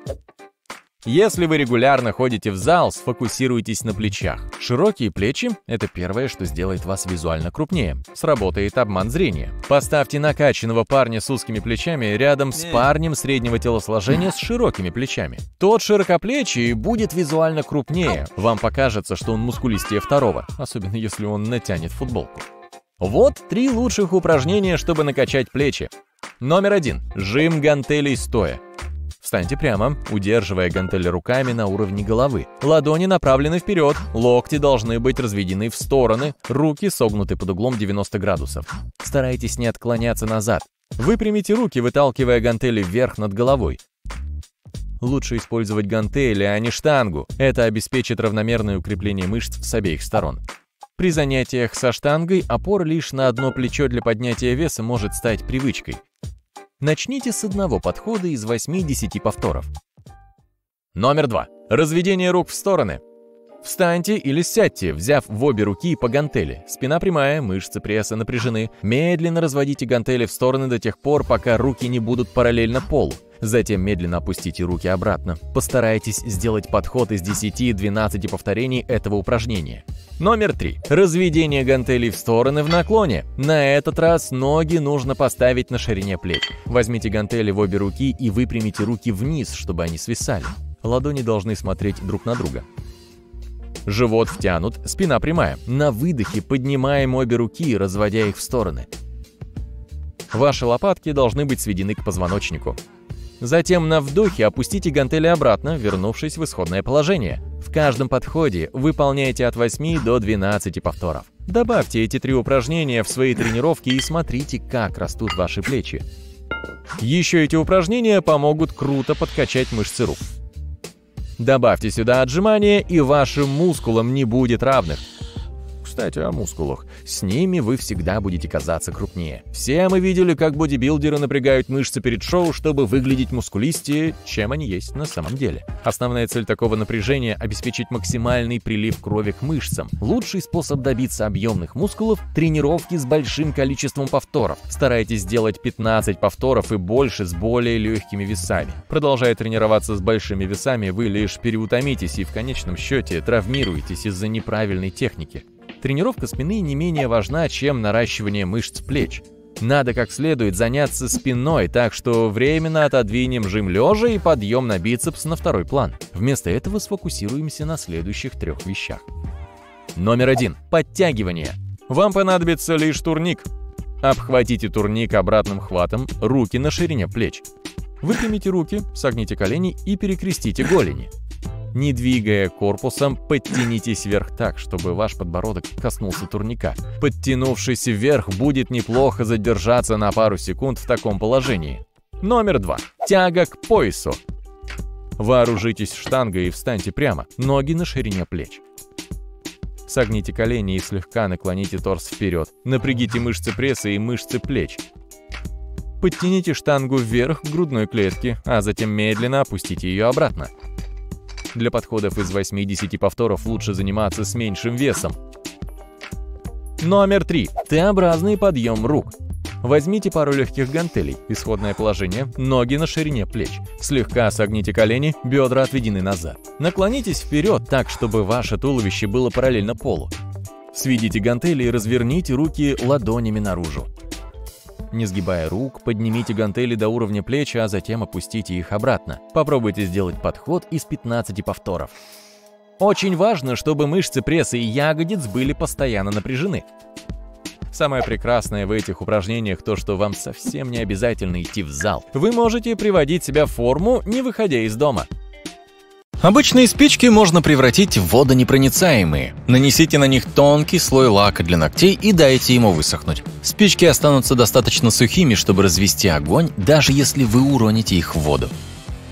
Если вы регулярно ходите в зал, сфокусируйтесь на плечах. Широкие плечи – это первое, что сделает вас визуально крупнее. Сработает обман зрения. Поставьте накачанного парня с узкими плечами рядом с парнем среднего телосложения с широкими плечами. Тот широкоплечий будет визуально крупнее. Вам покажется, что он мускулистее второго, особенно если он натянет футболку. Вот 3 лучших упражнения, чтобы накачать плечи. Номер 1. Жим гантелей стоя. Встаньте прямо, удерживая гантели руками на уровне головы. Ладони направлены вперед, локти должны быть разведены в стороны, руки согнуты под углом 90 градусов. Старайтесь не отклоняться назад. Выпрямите руки, выталкивая гантели вверх над головой. Лучше использовать гантели, а не штангу. Это обеспечит равномерное укрепление мышц с обеих сторон. При занятиях со штангой опор лишь на одно плечо для поднятия веса может стать привычкой. Начните с одного подхода из 8-10 повторов. Номер 2. Разведение рук в стороны. Встаньте или сядьте, взяв в обе руки по гантели. Спина прямая, мышцы пресса напряжены. Медленно разводите гантели в стороны до тех пор, пока руки не будут параллельно полу. Затем медленно опустите руки обратно. Постарайтесь сделать подход из 10-12 повторений этого упражнения. Номер 3. Разведение гантелей в стороны в наклоне. На этот раз ноги нужно поставить на ширине плеч. Возьмите гантели в обе руки и выпрямите руки вниз, чтобы они свисали. Ладони должны смотреть друг на друга. Живот втянут, спина прямая. На выдохе поднимаем обе руки, разводя их в стороны. Ваши лопатки должны быть сведены к позвоночнику. Затем на вдохе опустите гантели обратно, вернувшись в исходное положение. В каждом подходе выполняйте от 8 до 12 повторов. Добавьте эти 3 упражнения в свои тренировки и смотрите, как растут ваши плечи. Еще эти упражнения помогут круто подкачать мышцы рук. Добавьте сюда отжимания, и вашим мускулам не будет равных. Кстати, о мускулах. С ними вы всегда будете казаться крупнее. Все мы видели, как бодибилдеры напрягают мышцы перед шоу, чтобы выглядеть мускулистее, чем они есть на самом деле. Основная цель такого напряжения – обеспечить максимальный прилив крови к мышцам. Лучший способ добиться объемных мускулов – тренировки с большим количеством повторов. Старайтесь делать 15 повторов и больше с более легкими весами. Продолжая тренироваться с большими весами, вы лишь переутомитесь и в конечном счете травмируетесь из-за неправильной техники. Тренировка спины не менее важна, чем наращивание мышц плеч. Надо как следует заняться спиной, так что временно отодвинем жим лежа и подъем на бицепс на второй план. Вместо этого сфокусируемся на следующих 3 вещах. Номер 1. Подтягивание. Вам понадобится лишь турник. Обхватите турник обратным хватом, руки на ширине плеч. Выпрямите руки, согните колени и перекрестите голени. Не двигая корпусом, подтянитесь вверх так, чтобы ваш подбородок коснулся турника. Подтянувшись вверх, будет неплохо задержаться на пару секунд в таком положении. Номер 2. Тяга к поясу. Вооружитесь штангой и встаньте прямо, ноги на ширине плеч. Согните колени и слегка наклоните торс вперед. Напрягите мышцы пресса и мышцы плеч. Подтяните штангу вверх к грудной клетке, а затем медленно опустите ее обратно. Для подходов из 8-10 повторов лучше заниматься с меньшим весом. Номер 3. Т-образный подъем рук. Возьмите пару легких гантелей, исходное положение, ноги на ширине плеч. Слегка согните колени, бедра отведены назад. Наклонитесь вперед так, чтобы ваше туловище было параллельно полу. Сведите гантели и разверните руки ладонями наружу. Не сгибая рук, поднимите гантели до уровня плеча, а затем опустите их обратно. Попробуйте сделать подход из 15 повторов. Очень важно, чтобы мышцы пресса и ягодиц были постоянно напряжены. Самое прекрасное в этих упражнениях то, что вам совсем не обязательно идти в зал. Вы можете приводить себя в форму, не выходя из дома. Обычные спички можно превратить в водонепроницаемые. Нанесите на них тонкий слой лака для ногтей и дайте ему высохнуть. Спички останутся достаточно сухими, чтобы развести огонь, даже если вы уроните их в воду.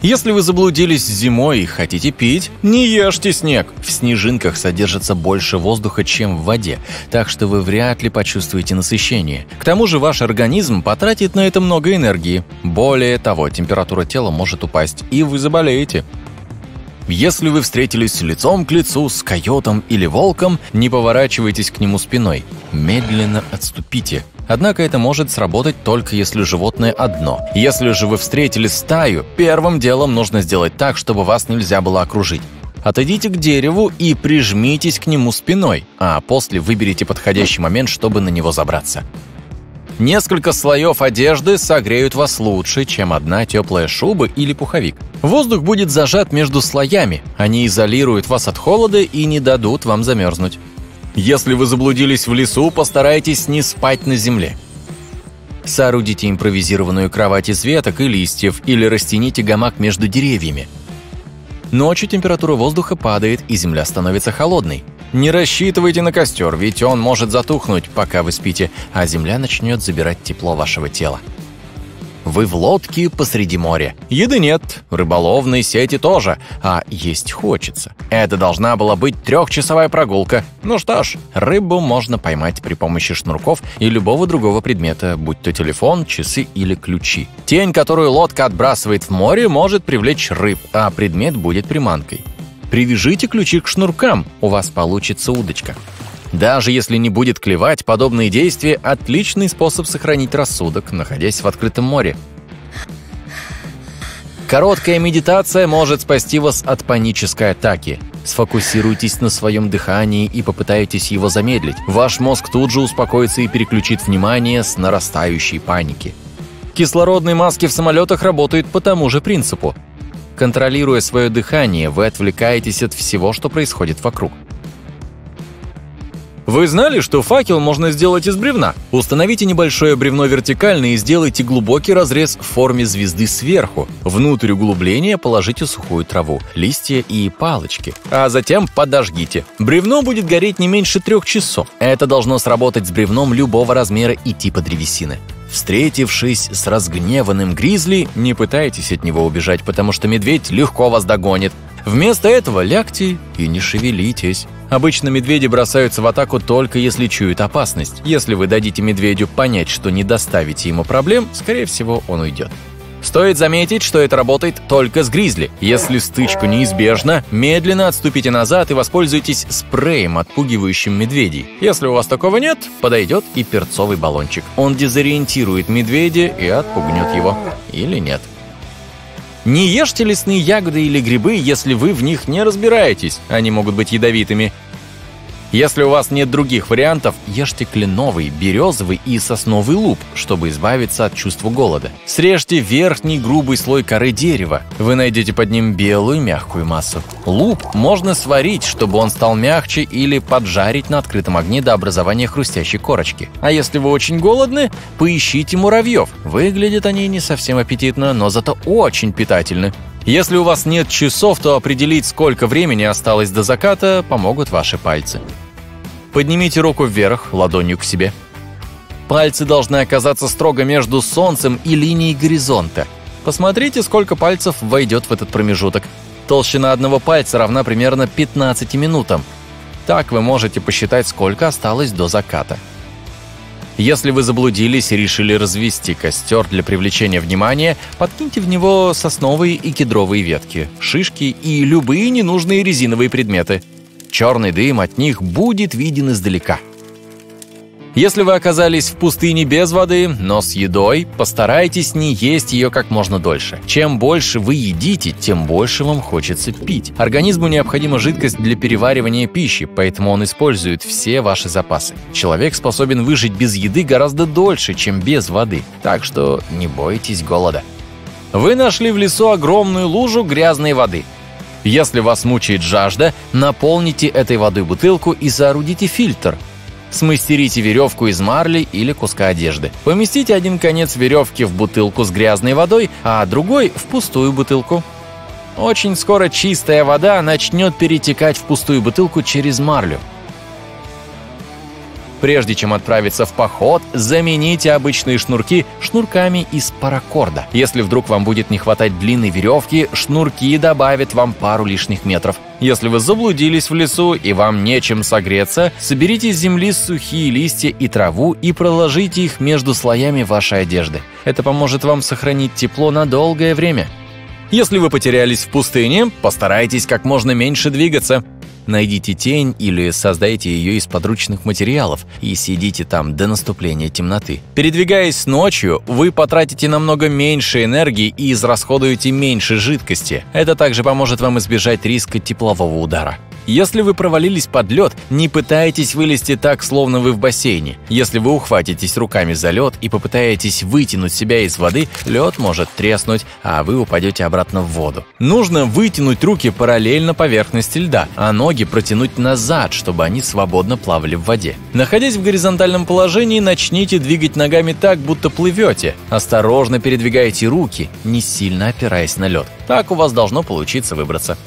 Если вы заблудились зимой и хотите пить, не ешьте снег. В снежинках содержится больше воздуха, чем в воде, так что вы вряд ли почувствуете насыщение. К тому же ваш организм потратит на это много энергии. Более того, температура тела может упасть, и вы заболеете. Если вы встретились лицом к лицу с койотом или волком, не поворачивайтесь к нему спиной. Медленно отступите. Однако это может сработать только если животное одно. Если же вы встретили стаю, первым делом нужно сделать так, чтобы вас нельзя было окружить. Отойдите к дереву и прижмитесь к нему спиной, а после выберите подходящий момент, чтобы на него забраться. Несколько слоев одежды согреют вас лучше, чем одна теплая шуба или пуховик. Воздух будет зажат между слоями, они изолируют вас от холода и не дадут вам замерзнуть. Если вы заблудились в лесу, постарайтесь не спать на земле. Соорудите импровизированную кровать из веток и листьев или растяните гамак между деревьями. Ночью температура воздуха падает и земля становится холодной. Не рассчитывайте на костер, ведь он может затухнуть, пока вы спите, а земля начнет забирать тепло вашего тела. Вы в лодке посреди моря. Еды нет, рыболовной сети тоже, а есть хочется. Это должна была быть 3-часовая прогулка. Ну что ж, рыбу можно поймать при помощи шнурков и любого другого предмета, будь то телефон, часы или ключи. Тень, которую лодка отбрасывает в море, может привлечь рыб, а предмет будет приманкой. Привяжите ключи к шнуркам, у вас получится удочка. Даже если не будет клевать, подобные действия – отличный способ сохранить рассудок, находясь в открытом море. Короткая медитация может спасти вас от панической атаки. Сфокусируйтесь на своем дыхании и попытайтесь его замедлить. Ваш мозг тут же успокоится и переключит внимание с нарастающей паники. Кислородные маски в самолетах работают по тому же принципу. Контролируя свое дыхание, вы отвлекаетесь от всего, что происходит вокруг. Вы знали, что факел можно сделать из бревна? Установите небольшое бревно вертикально и сделайте глубокий разрез в форме звезды сверху. Внутрь углубления положите сухую траву, листья и палочки, а затем подожгите. Бревно будет гореть не меньше 3 часов. Это должно сработать с бревном любого размера и типа древесины. Встретившись с разгневанным гризли, не пытайтесь от него убежать, потому что медведь легко вас догонит. Вместо этого лягте и не шевелитесь. Обычно медведи бросаются в атаку только если чуют опасность. Если вы дадите медведю понять, что не доставите ему проблем, скорее всего, он уйдет. Стоит заметить, что это работает только с гризли. Если стычка неизбежна, медленно отступите назад и воспользуйтесь спреем, отпугивающим медведей. Если у вас такого нет, подойдет и перцовый баллончик. Он дезориентирует медведя и отпугнет его. Или нет. Не ешьте лесные ягоды или грибы, если вы в них не разбираетесь. Они могут быть ядовитыми. Если у вас нет других вариантов, ешьте кленовый, березовый и сосновый луп, чтобы избавиться от чувства голода. Срежьте верхний грубый слой коры дерева. Вы найдете под ним белую мягкую массу. Луп можно сварить, чтобы он стал мягче, или поджарить на открытом огне до образования хрустящей корочки. А если вы очень голодны, поищите муравьев. Выглядят они не совсем аппетитно, но зато очень питательны. Если у вас нет часов, то определить, сколько времени осталось до заката, помогут ваши пальцы. Поднимите руку вверх, ладонью к себе. Пальцы должны оказаться строго между солнцем и линией горизонта. Посмотрите, сколько пальцев войдет в этот промежуток. Толщина одного пальца равна примерно 15 минутам. Так вы можете посчитать, сколько осталось до заката. Если вы заблудились и решили развести костер для привлечения внимания, подкиньте в него сосновые и кедровые ветки, шишки и любые ненужные резиновые предметы. Черный дым от них будет виден издалека. Если вы оказались в пустыне без воды, но с едой, постарайтесь не есть ее как можно дольше. Чем больше вы едите, тем больше вам хочется пить. Организму необходима жидкость для переваривания пищи, поэтому он использует все ваши запасы. Человек способен выжить без еды гораздо дольше, чем без воды, так что не бойтесь голода. Вы нашли в лесу огромную лужу грязной воды. Если вас мучает жажда, наполните этой водой бутылку и соорудите фильтр. Смастерите веревку из марли или куска одежды. Поместите один конец веревки в бутылку с грязной водой, а другой в пустую бутылку. Очень скоро чистая вода начнет перетекать в пустую бутылку через марлю. Прежде чем отправиться в поход, замените обычные шнурки шнурками из паракорда. Если вдруг вам будет не хватать длинной веревки, шнурки добавят вам пару лишних метров. Если вы заблудились в лесу и вам нечем согреться, соберите с земли сухие листья и траву и проложите их между слоями вашей одежды. Это поможет вам сохранить тепло на долгое время. Если вы потерялись в пустыне, постарайтесь как можно меньше двигаться. Найдите тень или создайте ее из подручных материалов и сидите там до наступления темноты. Передвигаясь ночью, вы потратите намного меньше энергии и израсходуете меньше жидкости. Это также поможет вам избежать риска теплового удара. Если вы провалились под лед, не пытайтесь вылезти так, словно вы в бассейне. Если вы ухватитесь руками за лед и попытаетесь вытянуть себя из воды, лед может треснуть, а вы упадете обратно в воду. Нужно вытянуть руки параллельно поверхности льда, а ноги протянуть назад, чтобы они свободно плавали в воде. Находясь в горизонтальном положении, начните двигать ногами так, будто плывете. Осторожно передвигайте руки, не сильно опираясь на лед. Так у вас должно получиться выбраться.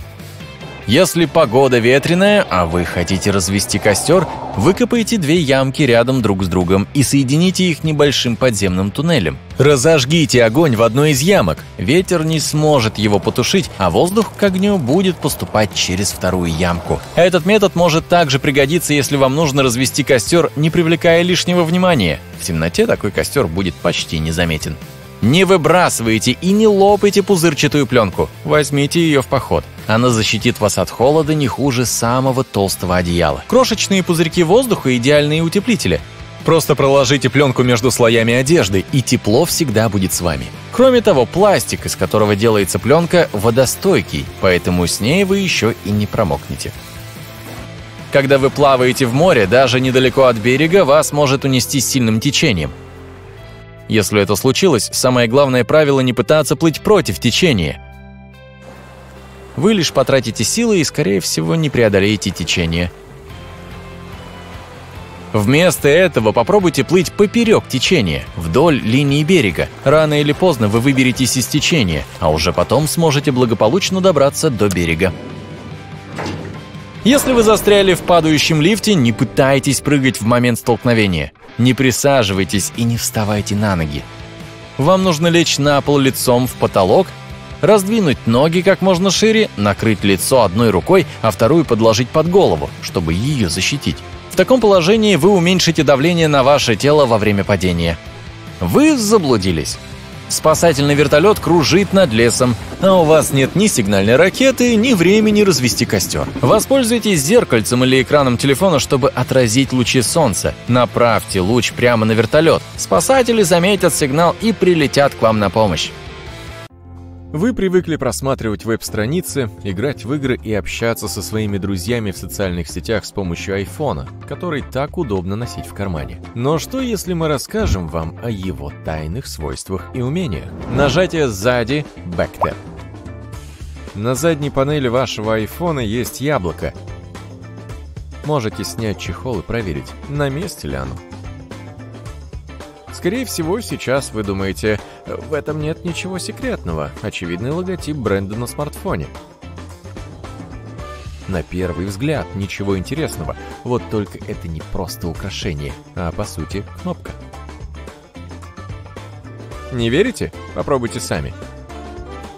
Если погода ветреная, а вы хотите развести костер, выкопайте две ямки рядом друг с другом и соедините их небольшим подземным туннелем. Разожгите огонь в одной из ямок. Ветер не сможет его потушить, а воздух к огню будет поступать через вторую ямку. Этот метод может также пригодиться, если вам нужно развести костер, не привлекая лишнего внимания. В темноте такой костер будет почти незаметен. Не выбрасывайте и не лопайте пузырчатую пленку. Возьмите ее в поход. Она защитит вас от холода не хуже самого толстого одеяла. Крошечные пузырьки воздуха – идеальные утеплители. Просто проложите пленку между слоями одежды, и тепло всегда будет с вами. Кроме того, пластик, из которого делается пленка, водостойкий, поэтому с ней вы еще и не промокнете. Когда вы плаваете в море, даже недалеко от берега вас может унести сильным течением. Если это случилось, самое главное правило – не пытаться плыть против течения. Вы лишь потратите силы и, скорее всего, не преодолеете течение. Вместо этого попробуйте плыть поперек течения, вдоль линии берега. Рано или поздно вы выберетесь из течения, а уже потом сможете благополучно добраться до берега. Если вы застряли в падающем лифте, не пытайтесь прыгать в момент столкновения. Не присаживайтесь и не вставайте на ноги. Вам нужно лечь на пол лицом в потолок, раздвинуть ноги как можно шире, накрыть лицо одной рукой, а вторую подложить под голову, чтобы ее защитить. В таком положении вы уменьшите давление на ваше тело во время падения. Вы заблудились. Спасательный вертолет кружит над лесом, а у вас нет ни сигнальной ракеты, ни времени развести костер. Воспользуйтесь зеркальцем или экраном телефона, чтобы отразить лучи солнца. Направьте луч прямо на вертолет. Спасатели заметят сигнал и прилетят к вам на помощь. Вы привыкли просматривать веб-страницы, играть в игры и общаться со своими друзьями в социальных сетях с помощью айфона, который так удобно носить в кармане. Но что, если мы расскажем вам о его тайных свойствах и умениях? Нажатие сзади «Backtab». На задней панели вашего айфона есть яблоко. Можете снять чехол и проверить, на месте ли оно. Скорее всего, сейчас вы думаете, в этом нет ничего секретного. Очевидный логотип бренда на смартфоне. На первый взгляд, ничего интересного. Вот только это не просто украшение, а по сути кнопка. Не верите? Попробуйте сами.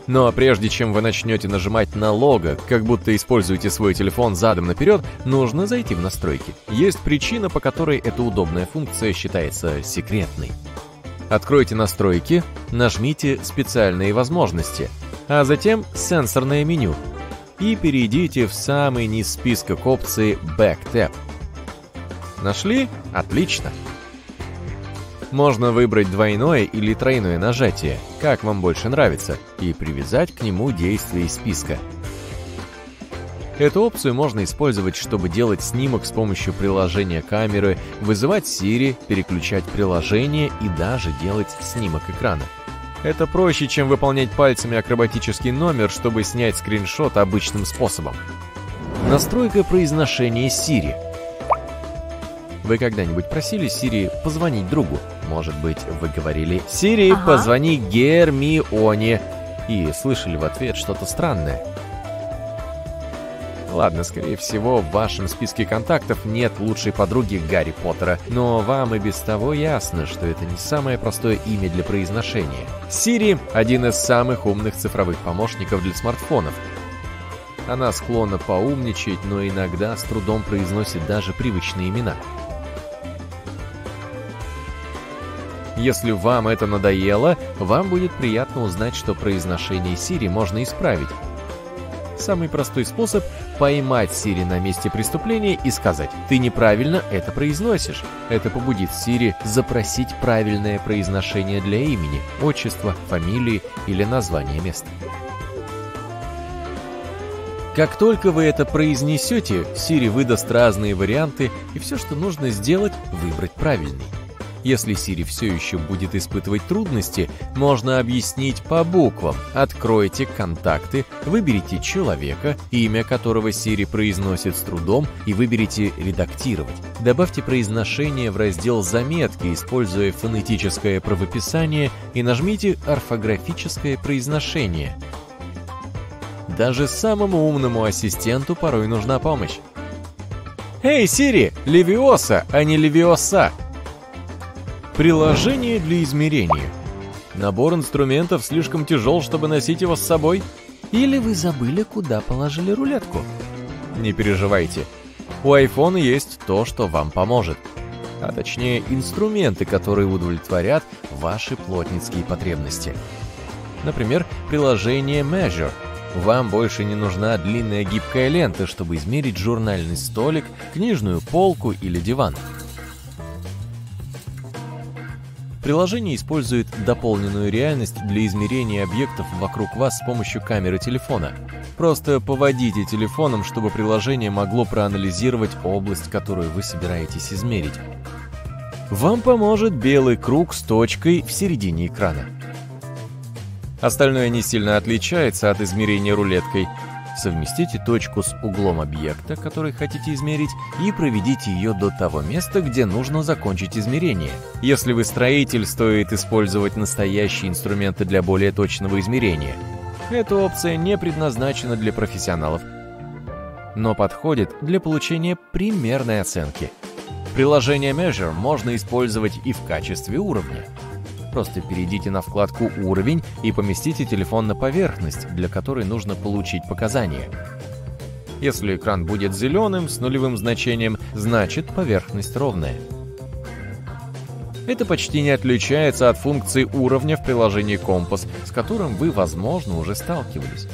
Но прежде чем вы начнете нажимать на лого, как будто используете свой телефон задом наперед, нужно зайти в настройки. Есть причина, по которой эта удобная функция считается секретной. Откройте настройки, нажмите «Специальные возможности», а затем «Сенсорное меню» и перейдите в самый низ списка к опции «Backtab». Нашли? Отлично! Можно выбрать двойное или тройное нажатие, как вам больше нравится, и привязать к нему действие из списка. Эту опцию можно использовать, чтобы делать снимок с помощью приложения камеры, вызывать Siri, переключать приложение и даже делать снимок экрана. Это проще, чем выполнять пальцами акробатический номер, чтобы снять скриншот обычным способом. Настройка произношения Siri. Вы когда-нибудь просили Siri позвонить другу? Может быть, вы говорили «Siri, позвони Гермионе» и слышали в ответ что-то странное? Ладно, скорее всего, в вашем списке контактов нет лучшей подруги Гарри Поттера, но вам и без того ясно, что это не самое простое имя для произношения. Siri — один из самых умных цифровых помощников для смартфонов. Она склонна поумничать, но иногда с трудом произносит даже привычные имена. Если вам это надоело, вам будет приятно узнать, что произношение Siri можно исправить. Самый простой способ – поймать Siri на месте преступления и сказать «Ты неправильно это произносишь». Это побудит Siri запросить правильное произношение для имени, отчества, фамилии или названия места. Как только вы это произнесете, Siri выдаст разные варианты, и все, что нужно сделать – выбрать правильный. Если Siri все еще будет испытывать трудности, можно объяснить по буквам. Откройте контакты, выберите человека, имя которого Siri произносит с трудом, и выберите «Редактировать». Добавьте произношение в раздел «Заметки», используя фонетическое правописание, и нажмите «Орфографическое произношение». Даже самому умному ассистенту порой нужна помощь. «Эй, Siri, левиоса, а не левиоса!» Приложение для измерения. Набор инструментов слишком тяжел, чтобы носить его с собой? Или вы забыли, куда положили рулетку? Не переживайте. У iPhone есть то, что вам поможет. А точнее, инструменты, которые удовлетворят ваши плотницкие потребности. Например, приложение Measure. Вам больше не нужна длинная гибкая лента, чтобы измерить журнальный столик, книжную полку или диван. Приложение использует дополненную реальность для измерения объектов вокруг вас с помощью камеры телефона. Просто поводите телефоном, чтобы приложение могло проанализировать область, которую вы собираетесь измерить. Вам поможет белый круг с точкой в середине экрана. Остальное не сильно отличается от измерения рулеткой. Совместите точку с углом объекта, который хотите измерить, и проведите ее до того места, где нужно закончить измерение. Если вы строитель, стоит использовать настоящие инструменты для более точного измерения. Эта опция не предназначена для профессионалов, но подходит для получения примерной оценки. Приложение Measure можно использовать и в качестве уровня. Просто перейдите на вкладку «Уровень» и поместите телефон на поверхность, для которой нужно получить показания. Если экран будет зеленым с нулевым значением, значит поверхность ровная. Это почти не отличается от функции уровня в приложении «Компас», с которым вы, возможно, уже сталкивались.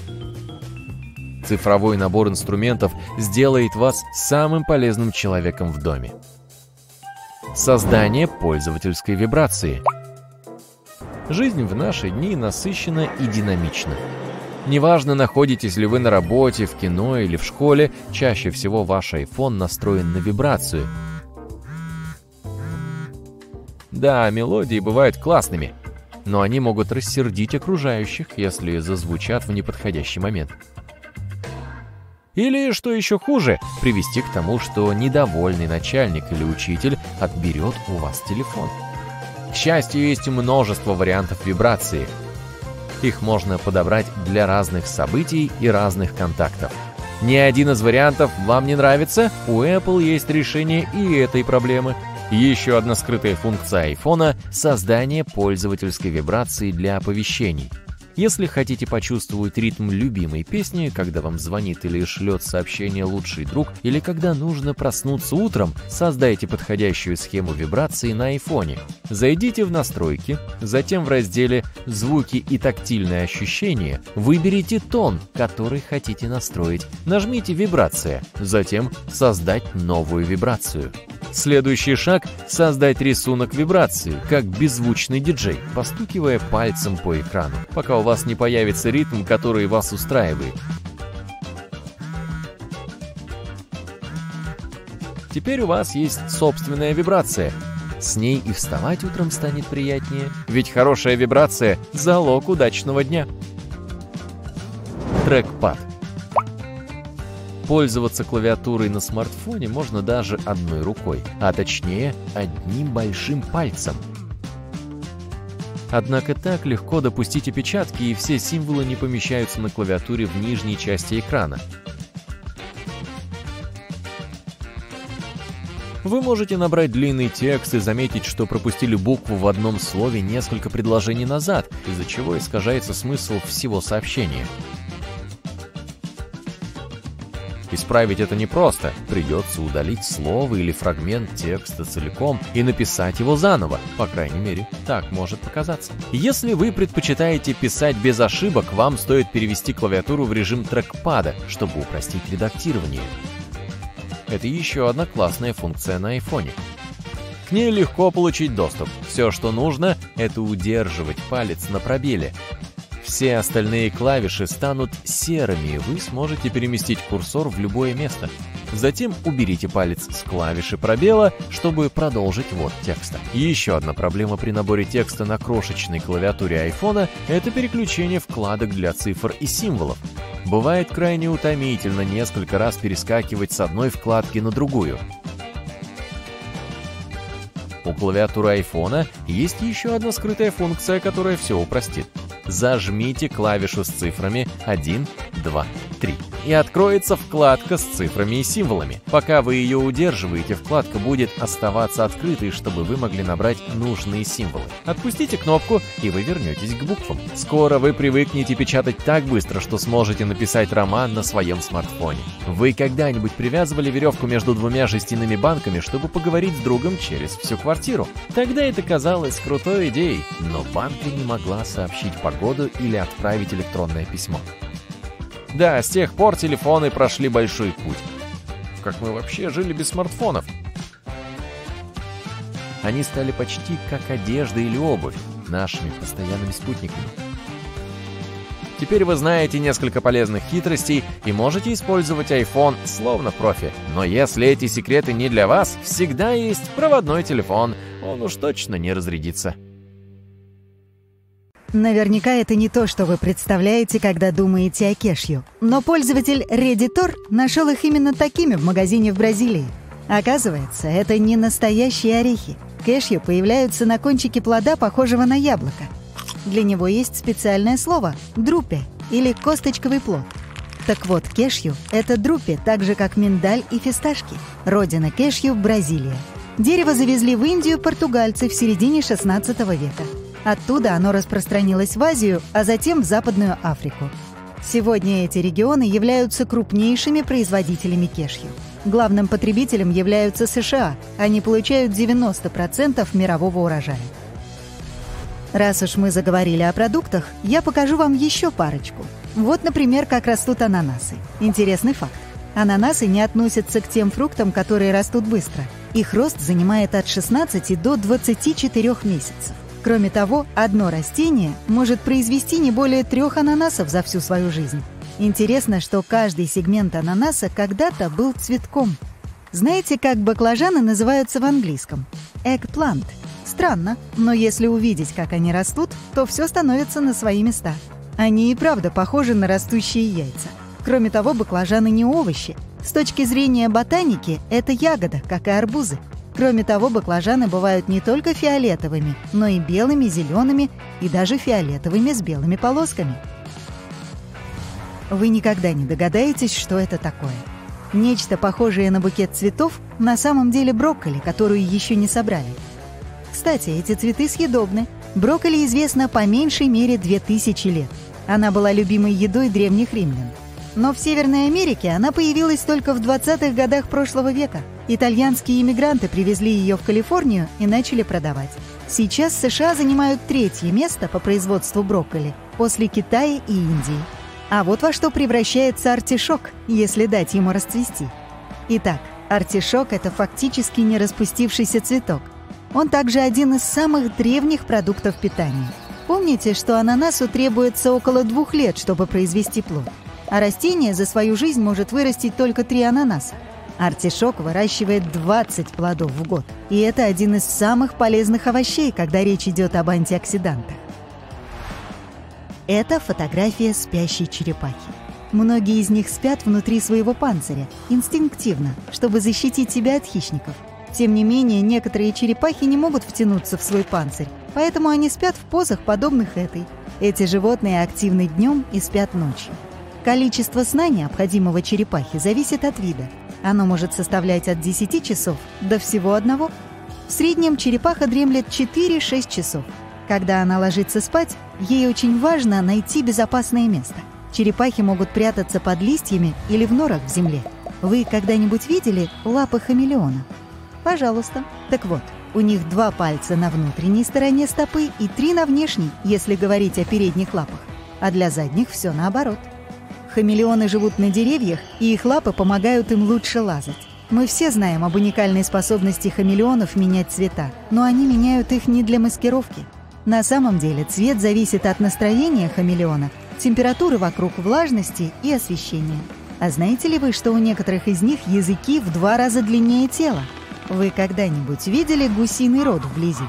Цифровой набор инструментов сделает вас самым полезным человеком в доме. Создание пользовательской вибрации. Жизнь в наши дни насыщена и динамична. Неважно, находитесь ли вы на работе, в кино или в школе, чаще всего ваш iPhone настроен на вибрацию. Да, мелодии бывают классными, но они могут рассердить окружающих, если зазвучат в неподходящий момент. Или, что еще хуже, привести к тому, что недовольный начальник или учитель отберет у вас телефон. К счастью, есть множество вариантов вибрации. Их можно подобрать для разных событий и разных контактов. Ни один из вариантов вам не нравится? У Apple есть решение и этой проблемы. Еще одна скрытая функция iPhone — создание пользовательской вибрации для оповещений. Если хотите почувствовать ритм любимой песни, когда вам звонит или шлет сообщение лучший друг, или когда нужно проснуться утром, создайте подходящую схему вибрации на iPhone. Зайдите в настройки, затем в разделе «Звуки и тактильные ощущения» выберите тон, который хотите настроить, нажмите «Вибрация», затем «Создать новую вибрацию». Следующий шаг — создать рисунок вибрации, как беззвучный диджей, постукивая пальцем по экрану, пока у вас не появится ритм, который вас устраивает. Теперь у вас есть собственная вибрация. С ней и вставать утром станет приятнее, ведь хорошая вибрация — залог удачного дня. Трекпад. Пользоваться клавиатурой на смартфоне можно даже одной рукой, а точнее одним большим пальцем. Однако так легко допустить опечатки, и все символы не помещаются на клавиатуре в нижней части экрана. Вы можете набрать длинный текст и заметить, что пропустили букву в одном слове несколько предложений назад, из-за чего искажается смысл всего сообщения. Исправить это непросто. Придется удалить слово или фрагмент текста целиком и написать его заново. По крайней мере, так может показаться. Если вы предпочитаете писать без ошибок, вам стоит перевести клавиатуру в режим трекпада, чтобы упростить редактирование. Это еще одна классная функция на iPhone. К ней легко получить доступ. Все, что нужно, это удерживать палец на пробеле. Все остальные клавиши станут серыми, и вы сможете переместить курсор в любое место. Затем уберите палец с клавиши пробела, чтобы продолжить ввод текста. Еще одна проблема при наборе текста на крошечной клавиатуре айфона — это переключение вкладок для цифр и символов. Бывает крайне утомительно несколько раз перескакивать с одной вкладки на другую. У клавиатуры айфона есть еще одна скрытая функция, которая все упростит. Зажмите клавишу с цифрами 1, 2, 3, и откроется вкладка с цифрами и символами. Пока вы ее удерживаете, вкладка будет оставаться открытой, чтобы вы могли набрать нужные символы. Отпустите кнопку, и вы вернетесь к буквам. Скоро вы привыкнете печатать так быстро, что сможете написать роман на своем смартфоне. Вы когда-нибудь привязывали веревку между двумя жестяными банками, чтобы поговорить с другом через всю квартиру? Тогда это казалось крутой идеей, но банка не могла сообщить погоду или отправить электронное письмо. Да, с тех пор телефоны прошли большой путь. Как мы вообще жили без смартфонов? Они стали почти как одежда или обувь, нашими постоянными спутниками. Теперь вы знаете несколько полезных хитростей и можете использовать iPhone словно профи. Но если эти секреты не для вас, всегда есть проводной телефон. Он уж точно не разрядится. Наверняка это не то, что вы представляете, когда думаете о кешью. Но пользователь Redditor нашел их именно такими в магазине в Бразилии. Оказывается, это не настоящие орехи. Кешью появляются на кончике плода, похожего на яблоко. Для него есть специальное слово – друпе, или косточковый плод. Так вот, кешью – это друпе, так же как миндаль и фисташки. Родина кешью – Бразилия. Дерево завезли в Индию португальцы в середине 16 века. Оттуда оно распространилось в Азию, а затем в Западную Африку. Сегодня эти регионы являются крупнейшими производителями кешью. Главным потребителем являются США. Они получают 90% мирового урожая. Раз уж мы заговорили о продуктах, я покажу вам еще парочку. Вот, например, как растут ананасы. Интересный факт. Ананасы не относятся к тем фруктам, которые растут быстро. Их рост занимает от 16 до 24 месяцев. Кроме того, одно растение может произвести не более 3 ананасов за всю свою жизнь. Интересно, что каждый сегмент ананаса когда-то был цветком. Знаете, как баклажаны называются в английском? Eggplant. Странно, но если увидеть, как они растут, то все становится на свои места. Они и правда похожи на растущие яйца. Кроме того, баклажаны не овощи. С точки зрения ботаники, это ягода, как и арбузы. Кроме того, баклажаны бывают не только фиолетовыми, но и белыми, зелеными и даже фиолетовыми с белыми полосками. Вы никогда не догадаетесь, что это такое. Нечто похожее на букет цветов на самом деле брокколи, которую еще не собрали. Кстати, эти цветы съедобны. Брокколи известна по меньшей мере 2000 лет. Она была любимой едой древних римлян. Но в Северной Америке она появилась только в 20-х годах прошлого века. Итальянские иммигранты привезли ее в Калифорнию и начали продавать. Сейчас США занимают 3-е место по производству брокколи, после Китая и Индии. А вот во что превращается артишок, если дать ему расцвести. Итак, Артишок – это фактически не распустившийся цветок. Он также один из самых древних продуктов питания. Помните, что ананасу требуется около 2 лет, чтобы произвести плод, а растение за свою жизнь может вырастить только 3 ананаса. Артишок выращивает 20 плодов в год, и это один из самых полезных овощей, когда речь идет об антиоксидантах. Это фотография спящей черепахи. Многие из них спят внутри своего панциря, инстинктивно, чтобы защитить себя от хищников. Тем не менее, некоторые черепахи не могут втянуться в свой панцирь, поэтому они спят в позах, подобных этой. Эти животные активны днем и спят ночью. Количество сна, необходимого черепахе, зависит от вида. Оно может составлять от 10 часов до всего 1. В среднем черепаха дремлет 4-6 часов. Когда она ложится спать, ей очень важно найти безопасное место. Черепахи могут прятаться под листьями или в норах в земле. Вы когда-нибудь видели лапы хамелеона? Пожалуйста. Так вот, у них 2 пальца на внутренней стороне стопы и 3 на внешней, если говорить о передних лапах. А для задних все наоборот. Хамелеоны живут на деревьях, и их лапы помогают им лучше лазать. Мы все знаем об уникальной способности хамелеонов менять цвета, но они меняют их не для маскировки. На самом деле цвет зависит от настроения хамелеона, температуры вокруг, влажности и освещения. А знаете ли вы, что у некоторых из них языки в 2 раза длиннее тела? Вы когда-нибудь видели гусиный род вблизи?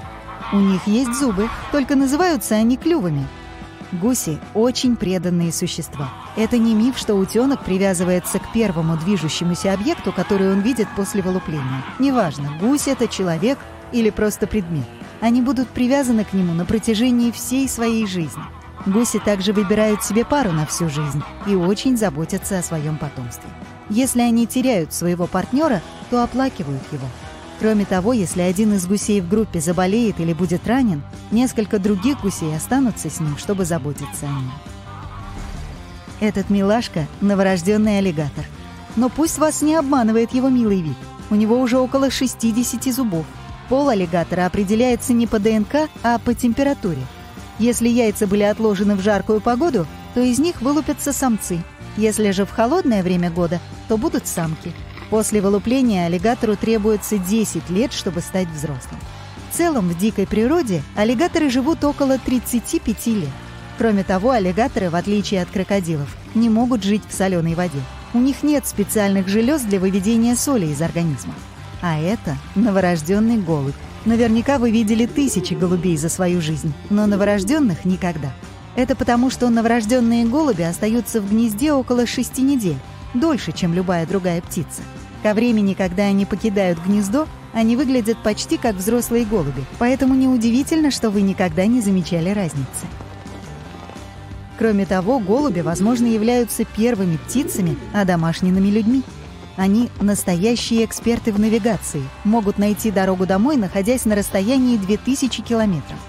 У них есть зубы, только называются они клювами. Гуси – очень преданные существа. Это не миф, что утенок привязывается к первому движущемуся объекту, который он видит после вылупления. Неважно, гусь – это человек или просто предмет. Они будут привязаны к нему на протяжении всей своей жизни. Гуси также выбирают себе пару на всю жизнь и очень заботятся о своем потомстве. Если они теряют своего партнера, то оплакивают его. Кроме того, если один из гусей в группе заболеет или будет ранен, несколько других гусей останутся с ним, чтобы заботиться о нем. Этот милашка – новорожденный аллигатор. Но пусть вас не обманывает его милый вид. У него уже около 60 зубов. Пол аллигатора определяется не по ДНК, а по температуре. Если яйца были отложены в жаркую погоду, то из них вылупятся самцы. Если же в холодное время года, то будут самки. После вылупления аллигатору требуется 10 лет, чтобы стать взрослым. В целом, в дикой природе аллигаторы живут около 35 лет. Кроме того, аллигаторы, в отличие от крокодилов, не могут жить в соленой воде. У них нет специальных желез для выведения соли из организма. А это новорожденный голубь. Наверняка вы видели тысячи голубей за свою жизнь, но новорожденных никогда. Это потому, что новорожденные голуби остаются в гнезде около 6 недель, дольше, чем любая другая птица. Ко времени, когда они покидают гнездо, они выглядят почти как взрослые голуби, поэтому неудивительно, что вы никогда не замечали разницы. Кроме того, голуби, возможно, являются первыми птицами, одомашненными людьми. Они – настоящие эксперты в навигации, могут найти дорогу домой, находясь на расстоянии 2000 километров.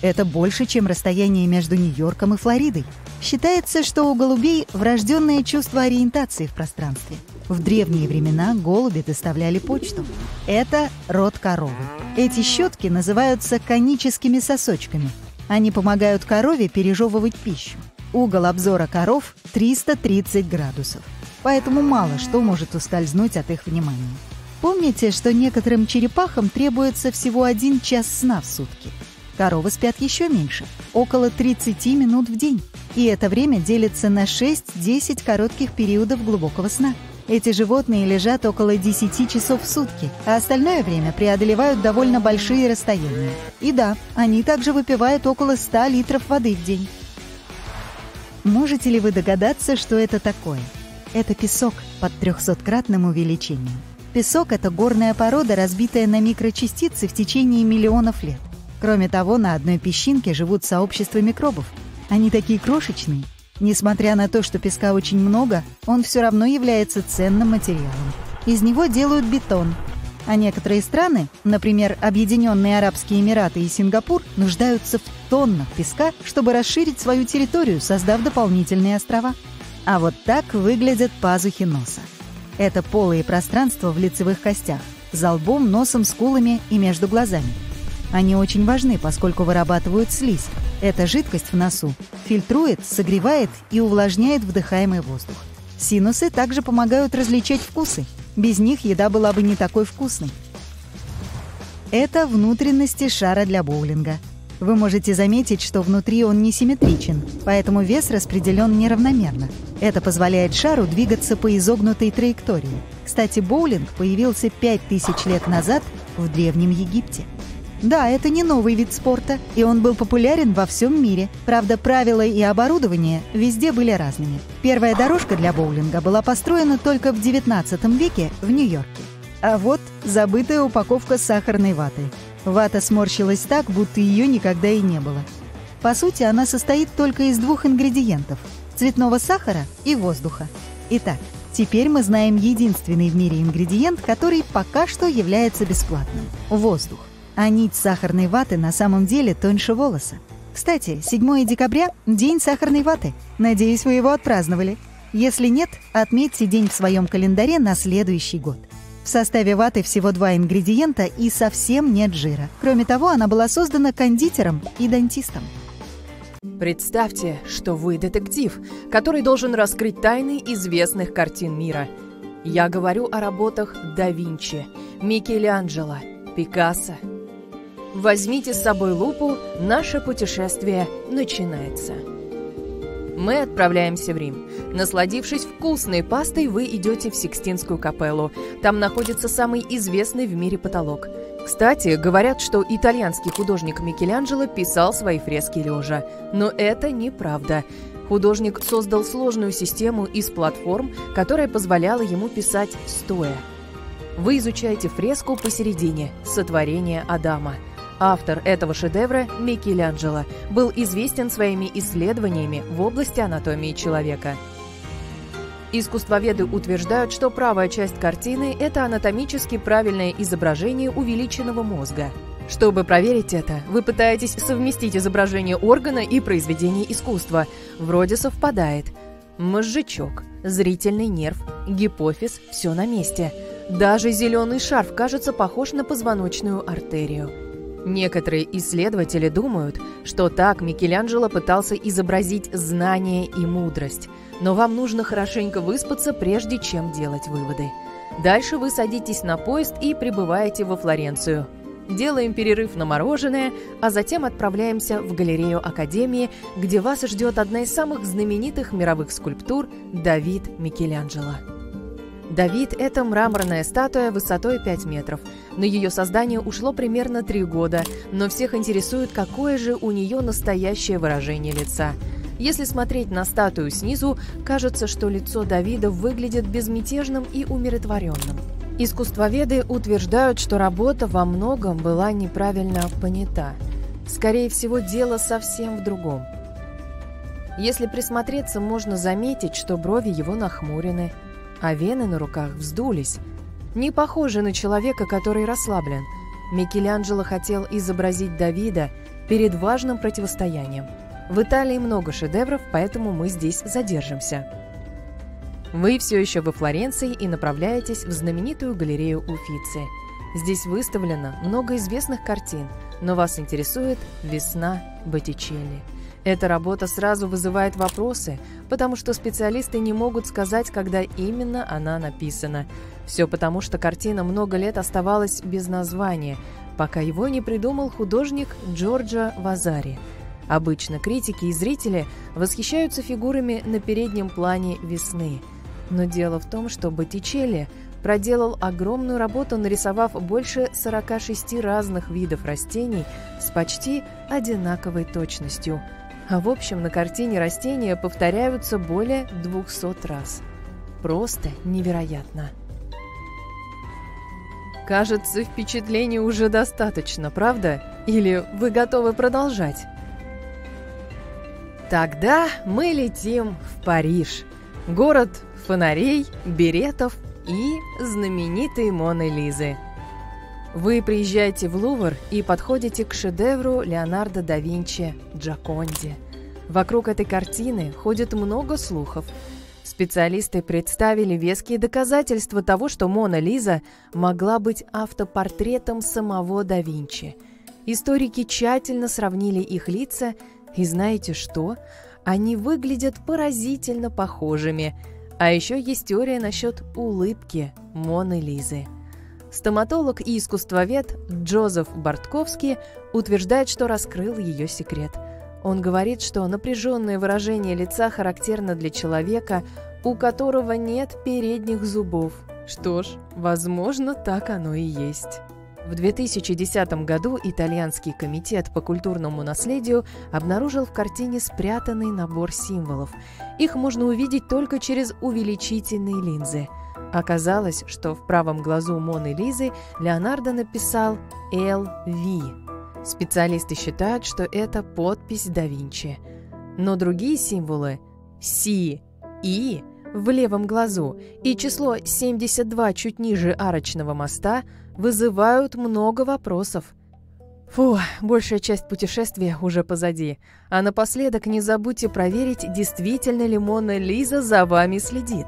Это больше, чем расстояние между Нью-Йорком и Флоридой. Считается, что у голубей врожденное чувство ориентации в пространстве. В древние времена голуби доставляли почту. Это род коровы. Эти щетки называются коническими сосочками. Они помогают корове пережевывать пищу. Угол обзора коров – 330 градусов. Поэтому мало что может ускользнуть от их внимания. Помните, что некоторым черепахам требуется всего 1 час сна в сутки. Коровы спят еще меньше – около 30 минут в день. И это время делится на 6-10 коротких периодов глубокого сна. Эти животные лежат около 10 часов в сутки, а остальное время преодолевают довольно большие расстояния. И да, они также выпивают около 100 литров воды в день. Можете ли вы догадаться, что это такое? Это песок под 300-кратным увеличением. Песок – это горная порода, разбитая на микрочастицы в течение миллионов лет. Кроме того, на одной песчинке живут сообщества микробов. Они такие крошечные. Несмотря на то, что песка очень много, он все равно является ценным материалом. Из него делают бетон. А некоторые страны, например, Объединенные Арабские Эмираты и Сингапур, нуждаются в тоннах песка, чтобы расширить свою территорию, создав дополнительные острова. А вот так выглядят пазухи носа. Это полые пространства в лицевых костях, за лбом, носом, скулами и между глазами. Они очень важны, поскольку вырабатывают слизь. Эта жидкость в носу фильтрует, согревает и увлажняет вдыхаемый воздух. Синусы также помогают различать вкусы. Без них еда была бы не такой вкусной. Это внутренности шара для боулинга. Вы можете заметить, что внутри он несимметричен, поэтому вес распределен неравномерно. Это позволяет шару двигаться по изогнутой траектории. Кстати, боулинг появился 5000 лет назад в Древнем Египте. Да, это не новый вид спорта, и он был популярен во всем мире. Правда, правила и оборудование везде были разными. Первая дорожка для боулинга была построена только в 19 веке в Нью-Йорке. А вот забытая упаковка сахарной ваты. Вата сморщилась так, будто ее никогда и не было. По сути, она состоит только из двух ингредиентов – цветного сахара и воздуха. Итак, теперь мы знаем единственный в мире ингредиент, который пока что является бесплатным – воздух. А нить сахарной ваты на самом деле тоньше волоса. Кстати, 7 декабря – день сахарной ваты. Надеюсь, вы его отпраздновали. Если нет, отметьте день в своем календаре на следующий год. В составе ваты всего 2 ингредиента и совсем нет жира. Кроме того, она была создана кондитером и дантистом. Представьте, что вы детектив, который должен раскрыть тайны известных картин мира. Я говорю о работах да Винчи, Микеланджело, Пикассо. Возьмите с собой лупу, наше путешествие начинается. Мы отправляемся в Рим. Насладившись вкусной пастой, вы идете в Сикстинскую капеллу. Там находится самый известный в мире потолок. Кстати, говорят, что итальянский художник Микеланджело писал свои фрески лежа. Но это неправда. Художник создал сложную систему из платформ, которая позволяла ему писать стоя. Вы изучаете фреску посередине «Сотворение Адама». Автор этого шедевра, Микеланджело, был известен своими исследованиями в области анатомии человека. Искусствоведы утверждают, что правая часть картины – это анатомически правильное изображение увеличенного мозга. Чтобы проверить это, вы пытаетесь совместить изображение органа и произведение искусства. Вроде совпадает. Мозжечок, зрительный нерв, гипофиз – все на месте. Даже зеленый шарф кажется похож на позвоночную артерию. Некоторые исследователи думают, что так Микеланджело пытался изобразить знание и мудрость. Но вам нужно хорошенько выспаться, прежде чем делать выводы. Дальше вы садитесь на поезд и прибываете во Флоренцию. Делаем перерыв на мороженое, а затем отправляемся в галерею Академии, где вас ждет одна из самых знаменитых мировых скульптур «Давид Микеланджело». Давид – это мраморная статуя высотой 5 метров. На ее создание ушло примерно 3 года, но всех интересует, какое же у нее настоящее выражение лица. Если смотреть на статую снизу, кажется, что лицо Давида выглядит безмятежным и умиротворенным. Искусствоведы утверждают, что работа во многом была неправильно понята. Скорее всего, дело совсем в другом. Если присмотреться, можно заметить, что брови его нахмурены, а вены на руках вздулись. Не похоже на человека, который расслаблен. Микеланджело хотел изобразить Давида перед важным противостоянием. В Италии много шедевров, поэтому мы здесь задержимся. Вы все еще во Флоренции и направляетесь в знаменитую галерею Уффици. Здесь выставлено много известных картин, но вас интересует «Весна Боттичелли». Эта работа сразу вызывает вопросы, потому что специалисты не могут сказать, когда именно она написана. Все потому, что картина много лет оставалась без названия, пока его не придумал художник Джорджо Вазари. Обычно критики и зрители восхищаются фигурами на переднем плане весны. Но дело в том, что Боттичелли проделал огромную работу, нарисовав больше 46 разных видов растений с почти одинаковой точностью. А в общем, на картине растения повторяются более 200 раз. Просто невероятно. Кажется, впечатлений уже достаточно, правда? Или вы готовы продолжать? Тогда мы летим в Париж. Город фонарей, беретов и знаменитой Моны Лизы. Вы приезжаете в Лувр и подходите к шедевру Леонардо да Винчи «Джоконде». Вокруг этой картины ходит много слухов. Специалисты представили веские доказательства того, что Мона Лиза могла быть автопортретом самого да Винчи. Историки тщательно сравнили их лица, и знаете что? Они выглядят поразительно похожими. А еще есть теория насчет улыбки Моны Лизы. Стоматолог и искусствовед Джозеф Бортковский утверждает, что раскрыл ее секрет. Он говорит, что напряженное выражение лица характерно для человека, у которого нет передних зубов. Что ж, возможно, так оно и есть. В 2010 году Итальянский комитет по культурному наследию обнаружил в картине спрятанный набор символов. Их можно увидеть только через увеличительные линзы. Оказалось, что в правом глазу Моны Лизы Леонардо написал «LV». Специалисты считают, что это подпись да Винчи. Но другие символы «CI» в левом глазу и число 72 чуть ниже арочного моста вызывают много вопросов. Фу, большая часть путешествия уже позади. А напоследок не забудьте проверить, действительно ли Мона Лиза за вами следит.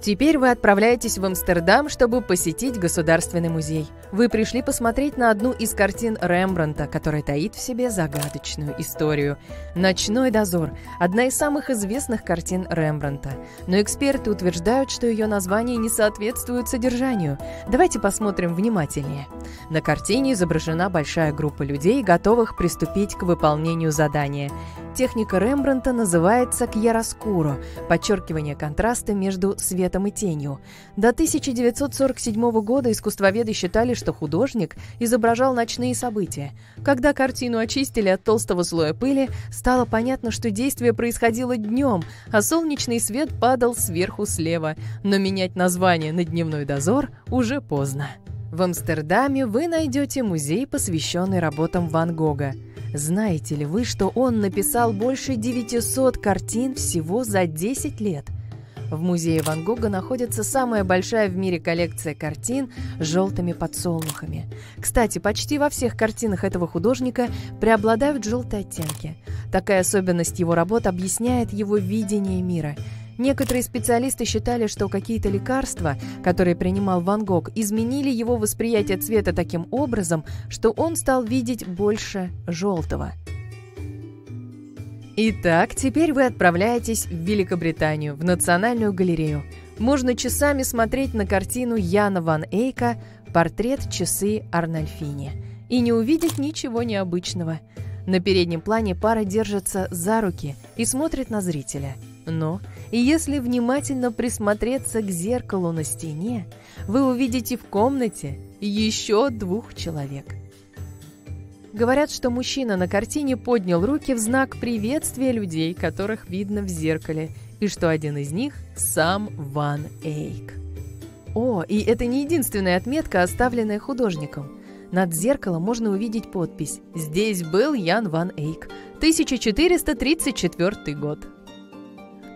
Теперь вы отправляетесь в Амстердам, чтобы посетить Государственный музей. Вы пришли посмотреть на одну из картин Рембрандта, которая таит в себе загадочную историю. «Ночной дозор» – одна из самых известных картин Рембрандта. Но эксперты утверждают, что ее название не соответствует содержанию. Давайте посмотрим внимательнее. На картине изображена большая группа людей, готовых приступить к выполнению задания. Техника Рембрандта называется «кьяроскуро» – подчеркивание контраста между светом и тенью. До 1947 года искусствоведы считали, что художник изображал ночные события. Когда картину очистили от толстого слоя пыли, стало понятно, что действие происходило днем, а солнечный свет падал сверху слева. Но менять название на «Дневной дозор» уже поздно. В Амстердаме вы найдете музей, посвященный работам Ван Гога. Знаете ли вы, что он написал больше 900 картин всего за 10 лет? В музее Ван Гога находится самая большая в мире коллекция картин с желтыми подсолнухами. Кстати, почти во всех картинах этого художника преобладают желтые оттенки. Такая особенность его работ объясняет его видение мира. Некоторые специалисты считали, что какие-то лекарства, которые принимал Ван Гог, изменили его восприятие цвета таким образом, что он стал видеть больше желтого. Итак, теперь вы отправляетесь в Великобританию, в Национальную галерею. Можно часами смотреть на картину Яна ван Эйка «Портрет часы Арнольфини» и не увидеть ничего необычного. На переднем плане пара держится за руки и смотрит на зрителя. Но если внимательно присмотреться к зеркалу на стене, вы увидите в комнате еще двух человек. Говорят, что мужчина на картине поднял руки в знак приветствия людей, которых видно в зеркале, и что один из них сам Ван Эйк. О, и это не единственная отметка, оставленная художником. Над зеркалом можно увидеть подпись «Здесь был Ян Ван Эйк, 1434 год».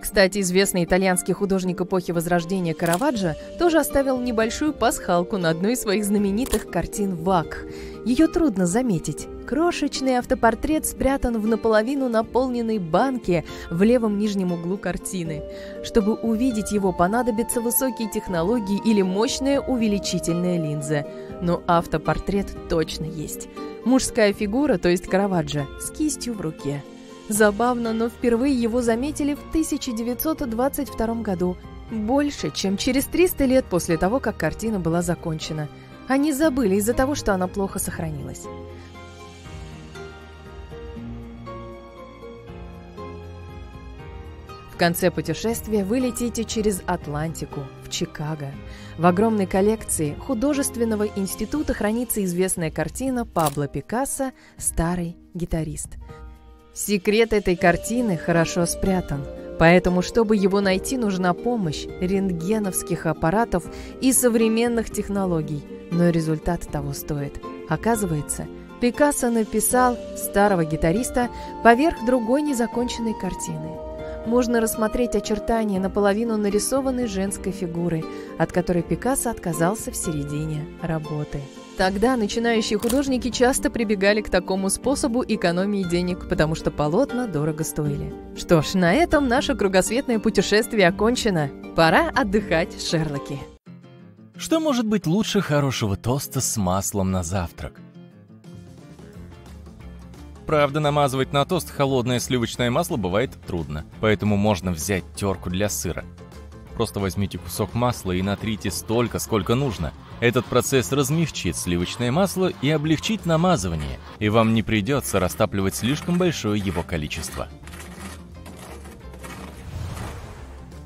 Кстати, известный итальянский художник эпохи Возрождения Караваджо тоже оставил небольшую пасхалку на одной из своих знаменитых картин «Вакх». Ее трудно заметить. Крошечный автопортрет спрятан в наполовину наполненной банке в левом нижнем углу картины. Чтобы увидеть его, понадобятся высокие технологии или мощная увеличительная линза. Но автопортрет точно есть. Мужская фигура, то есть Караваджо, с кистью в руке. Забавно, но впервые его заметили в 1922 году, больше, чем через 300 лет после того, как картина была закончена. Они забыли из-за того, что она плохо сохранилась. В конце путешествия вы летите через Атлантику, в Чикаго. В огромной коллекции художественного института хранится известная картина Пабло Пикассо «Старый гитарист». Секрет этой картины хорошо спрятан, поэтому, чтобы его найти, нужна помощь рентгеновских аппаратов и современных технологий, но результат того стоит. Оказывается, Пикассо написал «Старого гитариста» поверх другой незаконченной картины. Можно рассмотреть очертания наполовину нарисованной женской фигуры, от которой Пикассо отказался в середине работы. Тогда начинающие художники часто прибегали к такому способу экономии денег, потому что полотна дорого стоили. Что ж, на этом наше кругосветное путешествие окончено. Пора отдыхать, Шерлоки. Что может быть лучше хорошего тоста с маслом на завтрак? Правда, намазывать на тост холодное сливочное масло бывает трудно, поэтому можно взять терку для сыра. Просто возьмите кусок масла и натрите столько, сколько нужно. Этот процесс размягчит сливочное масло и облегчит намазывание, и вам не придется растапливать слишком большое его количество.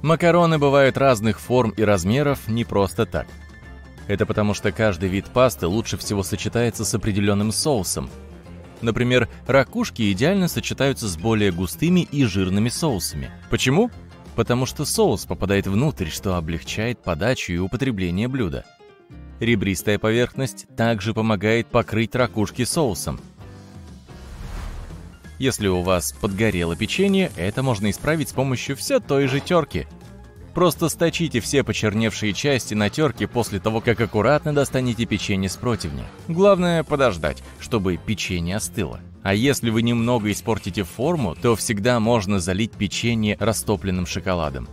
Макароны бывают разных форм и размеров не просто так. Это потому, что каждый вид пасты лучше всего сочетается с определенным соусом. Например, ракушки идеально сочетаются с более густыми и жирными соусами. Почему? Потому что соус попадает внутрь, что облегчает подачу и употребление блюда. Ребристая поверхность также помогает покрыть ракушки соусом. Если у вас подгорело печенье, это можно исправить с помощью все той же терки. Просто сточите все почерневшие части на терке после того, как аккуратно достанете печенье с противня. Главное подождать, чтобы печенье остыло. А если вы немного испортите форму, то всегда можно залить печенье растопленным шоколадом.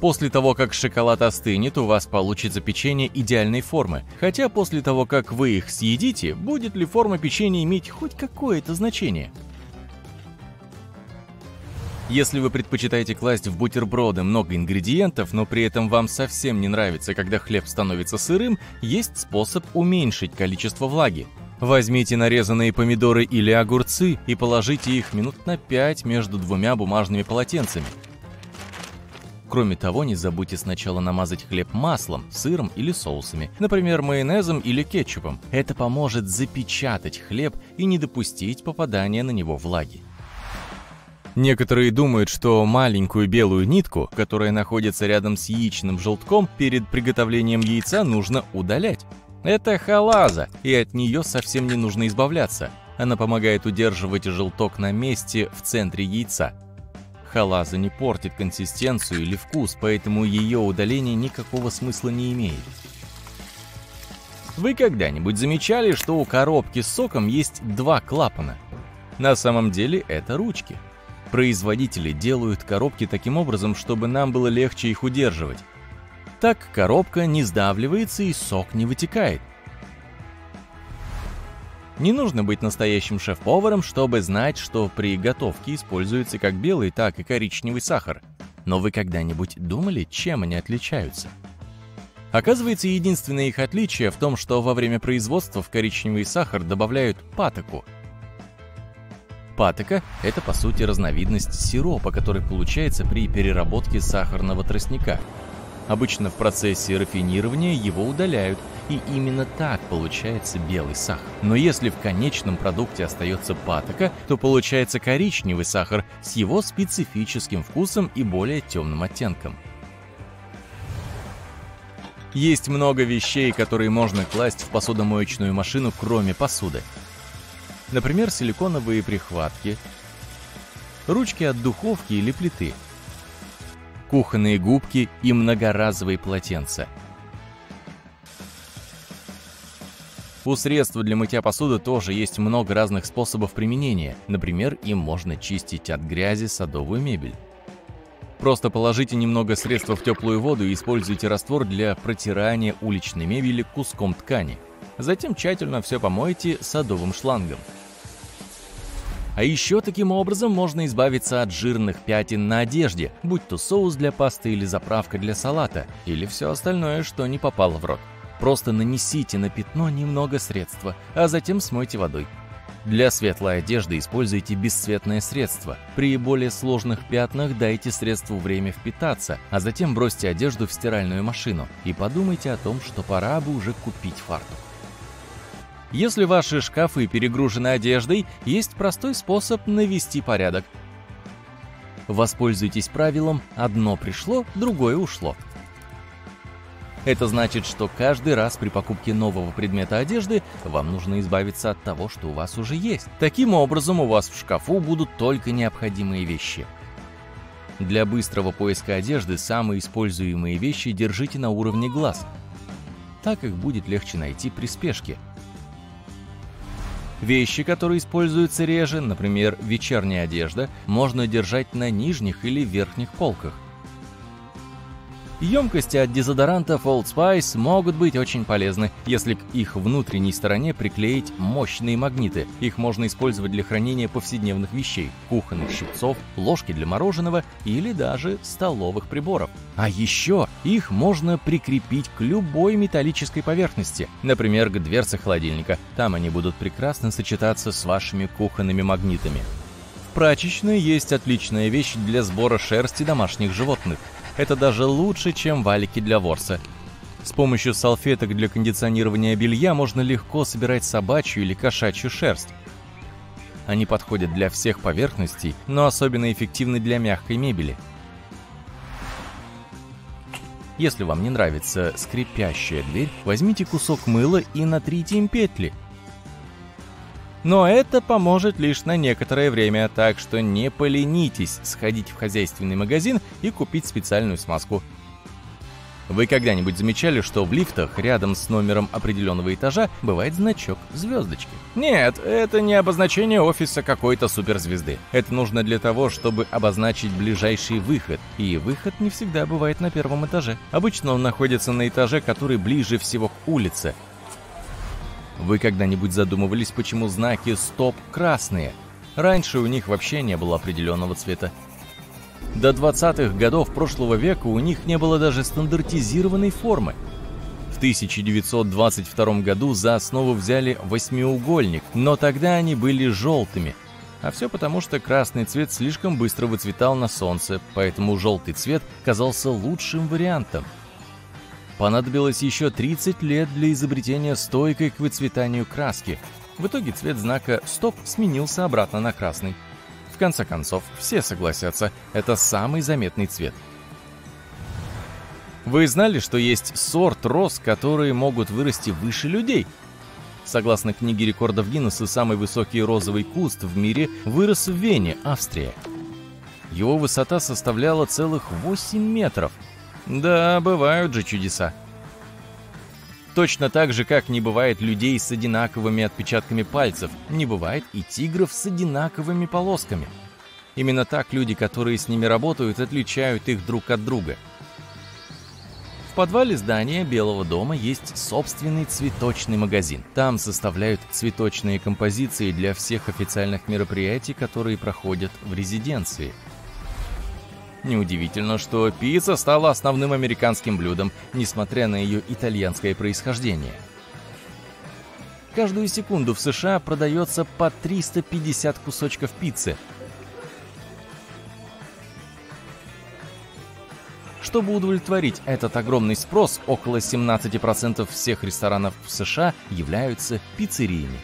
После того, как шоколад остынет, у вас получится печенье идеальной формы. Хотя после того, как вы их съедите, будет ли форма печенья иметь хоть какое-то значение? Если вы предпочитаете класть в бутерброды много ингредиентов, но при этом вам совсем не нравится, когда хлеб становится сырым, есть способ уменьшить количество влаги. Возьмите нарезанные помидоры или огурцы и положите их минут на 5 между двумя бумажными полотенцами. Кроме того, не забудьте сначала намазать хлеб маслом, сыром или соусами, например, майонезом или кетчупом. Это поможет запечатать хлеб и не допустить попадания на него влаги. Некоторые думают, что маленькую белую нитку, которая находится рядом с яичным желтком, перед приготовлением яйца нужно удалять. Это халаза, и от нее совсем не нужно избавляться. Она помогает удерживать желток на месте в центре яйца. Халаза не портит консистенцию или вкус, поэтому ее удаление никакого смысла не имеет. Вы когда-нибудь замечали, что у коробки с соком есть два клапана? На самом деле это ручки. Производители делают коробки таким образом, чтобы нам было легче их удерживать. Так коробка не сдавливается и сок не вытекает. Не нужно быть настоящим шеф-поваром, чтобы знать, что при готовке используется как белый, так и коричневый сахар. Но вы когда-нибудь думали, чем они отличаются? Оказывается, единственное их отличие в том, что во время производства в коричневый сахар добавляют патоку. Патока – это, по сути, разновидность сиропа, который получается при переработке сахарного тростника. Обычно в процессе рафинирования его удаляют, и именно так получается белый сахар. Но если в конечном продукте остается патока, то получается коричневый сахар с его специфическим вкусом и более темным оттенком. Есть много вещей, которые можно класть в посудомоечную машину, кроме посуды. Например, силиконовые прихватки, ручки от духовки или плиты, кухонные губки и многоразовые полотенца. У средств для мытья посуды тоже есть много разных способов применения. Например, им можно чистить от грязи садовую мебель. Просто положите немного средства в теплую воду и используйте раствор для протирания уличной мебели куском ткани. Затем тщательно все помойте садовым шлангом. А еще таким образом можно избавиться от жирных пятен на одежде, будь то соус для пасты или заправка для салата, или все остальное, что не попало в рот. Просто нанесите на пятно немного средства, а затем смойте водой. Для светлой одежды используйте бесцветное средство. При более сложных пятнах дайте средству время впитаться, а затем бросьте одежду в стиральную машину и подумайте о том, что пора бы уже купить фартук. Если ваши шкафы перегружены одеждой, есть простой способ навести порядок. Воспользуйтесь правилом «одно пришло, другое ушло». Это значит, что каждый раз при покупке нового предмета одежды вам нужно избавиться от того, что у вас уже есть. Таким образом, у вас в шкафу будут только необходимые вещи. Для быстрого поиска одежды самые используемые вещи держите на уровне глаз. Так их будет легче найти при спешке. Вещи, которые используются реже, например, вечерняя одежда, можно держать на нижних или верхних полках. Емкости от дезодорантов Old Spice могут быть очень полезны, если к их внутренней стороне приклеить мощные магниты. Их можно использовать для хранения повседневных вещей, кухонных щипцов, ложки для мороженого или даже столовых приборов. А еще их можно прикрепить к любой металлической поверхности, например, к дверце холодильника. Там они будут прекрасно сочетаться с вашими кухонными магнитами. В прачечной есть отличная вещь для сбора шерсти домашних животных. Это даже лучше, чем валики для ворса. С помощью салфеток для кондиционирования белья можно легко собирать собачью или кошачью шерсть. Они подходят для всех поверхностей, но особенно эффективны для мягкой мебели. Если вам не нравится скрипящая дверь, возьмите кусок мыла и натрите им петли. Но это поможет лишь на некоторое время, так что не поленитесь сходить в хозяйственный магазин и купить специальную смазку. Вы когда-нибудь замечали, что в лифтах рядом с номером определенного этажа бывает значок звездочки? Нет, это не обозначение офиса какой-то суперзвезды. Это нужно для того, чтобы обозначить ближайший выход. И выход не всегда бывает на первом этаже. Обычно он находится на этаже, который ближе всего к улице. Вы когда-нибудь задумывались, почему знаки «Стоп» красные? Раньше у них вообще не было определенного цвета. До 20-х годов прошлого века у них не было даже стандартизированной формы. В 1922 году за основу взяли восьмиугольник, но тогда они были желтыми. А все потому, что красный цвет слишком быстро выцветал на солнце, поэтому желтый цвет казался лучшим вариантом. Понадобилось еще 30 лет для изобретения стойкой к выцветанию краски. В итоге цвет знака «Стоп» сменился обратно на красный. В конце концов, все согласятся, это самый заметный цвет. Вы знали, что есть сорт роз, которые могут вырасти выше людей? Согласно книге рекордов Гиннесса, самый высокий розовый куст в мире вырос в Вене, Австрия. Его высота составляла целых 8 метров. Да, бывают же чудеса. Точно так же, как не бывает людей с одинаковыми отпечатками пальцев, не бывает и тигров с одинаковыми полосками. Именно так люди, которые с ними работают, отличают их друг от друга. В подвале здания Белого дома есть собственный цветочный магазин. Там составляют цветочные композиции для всех официальных мероприятий, которые проходят в резиденции. Неудивительно, что пицца стала основным американским блюдом, несмотря на ее итальянское происхождение. Каждую секунду в США продается по 350 кусочков пиццы. Чтобы удовлетворить этот огромный спрос, около 17% всех ресторанов в США являются пиццериями.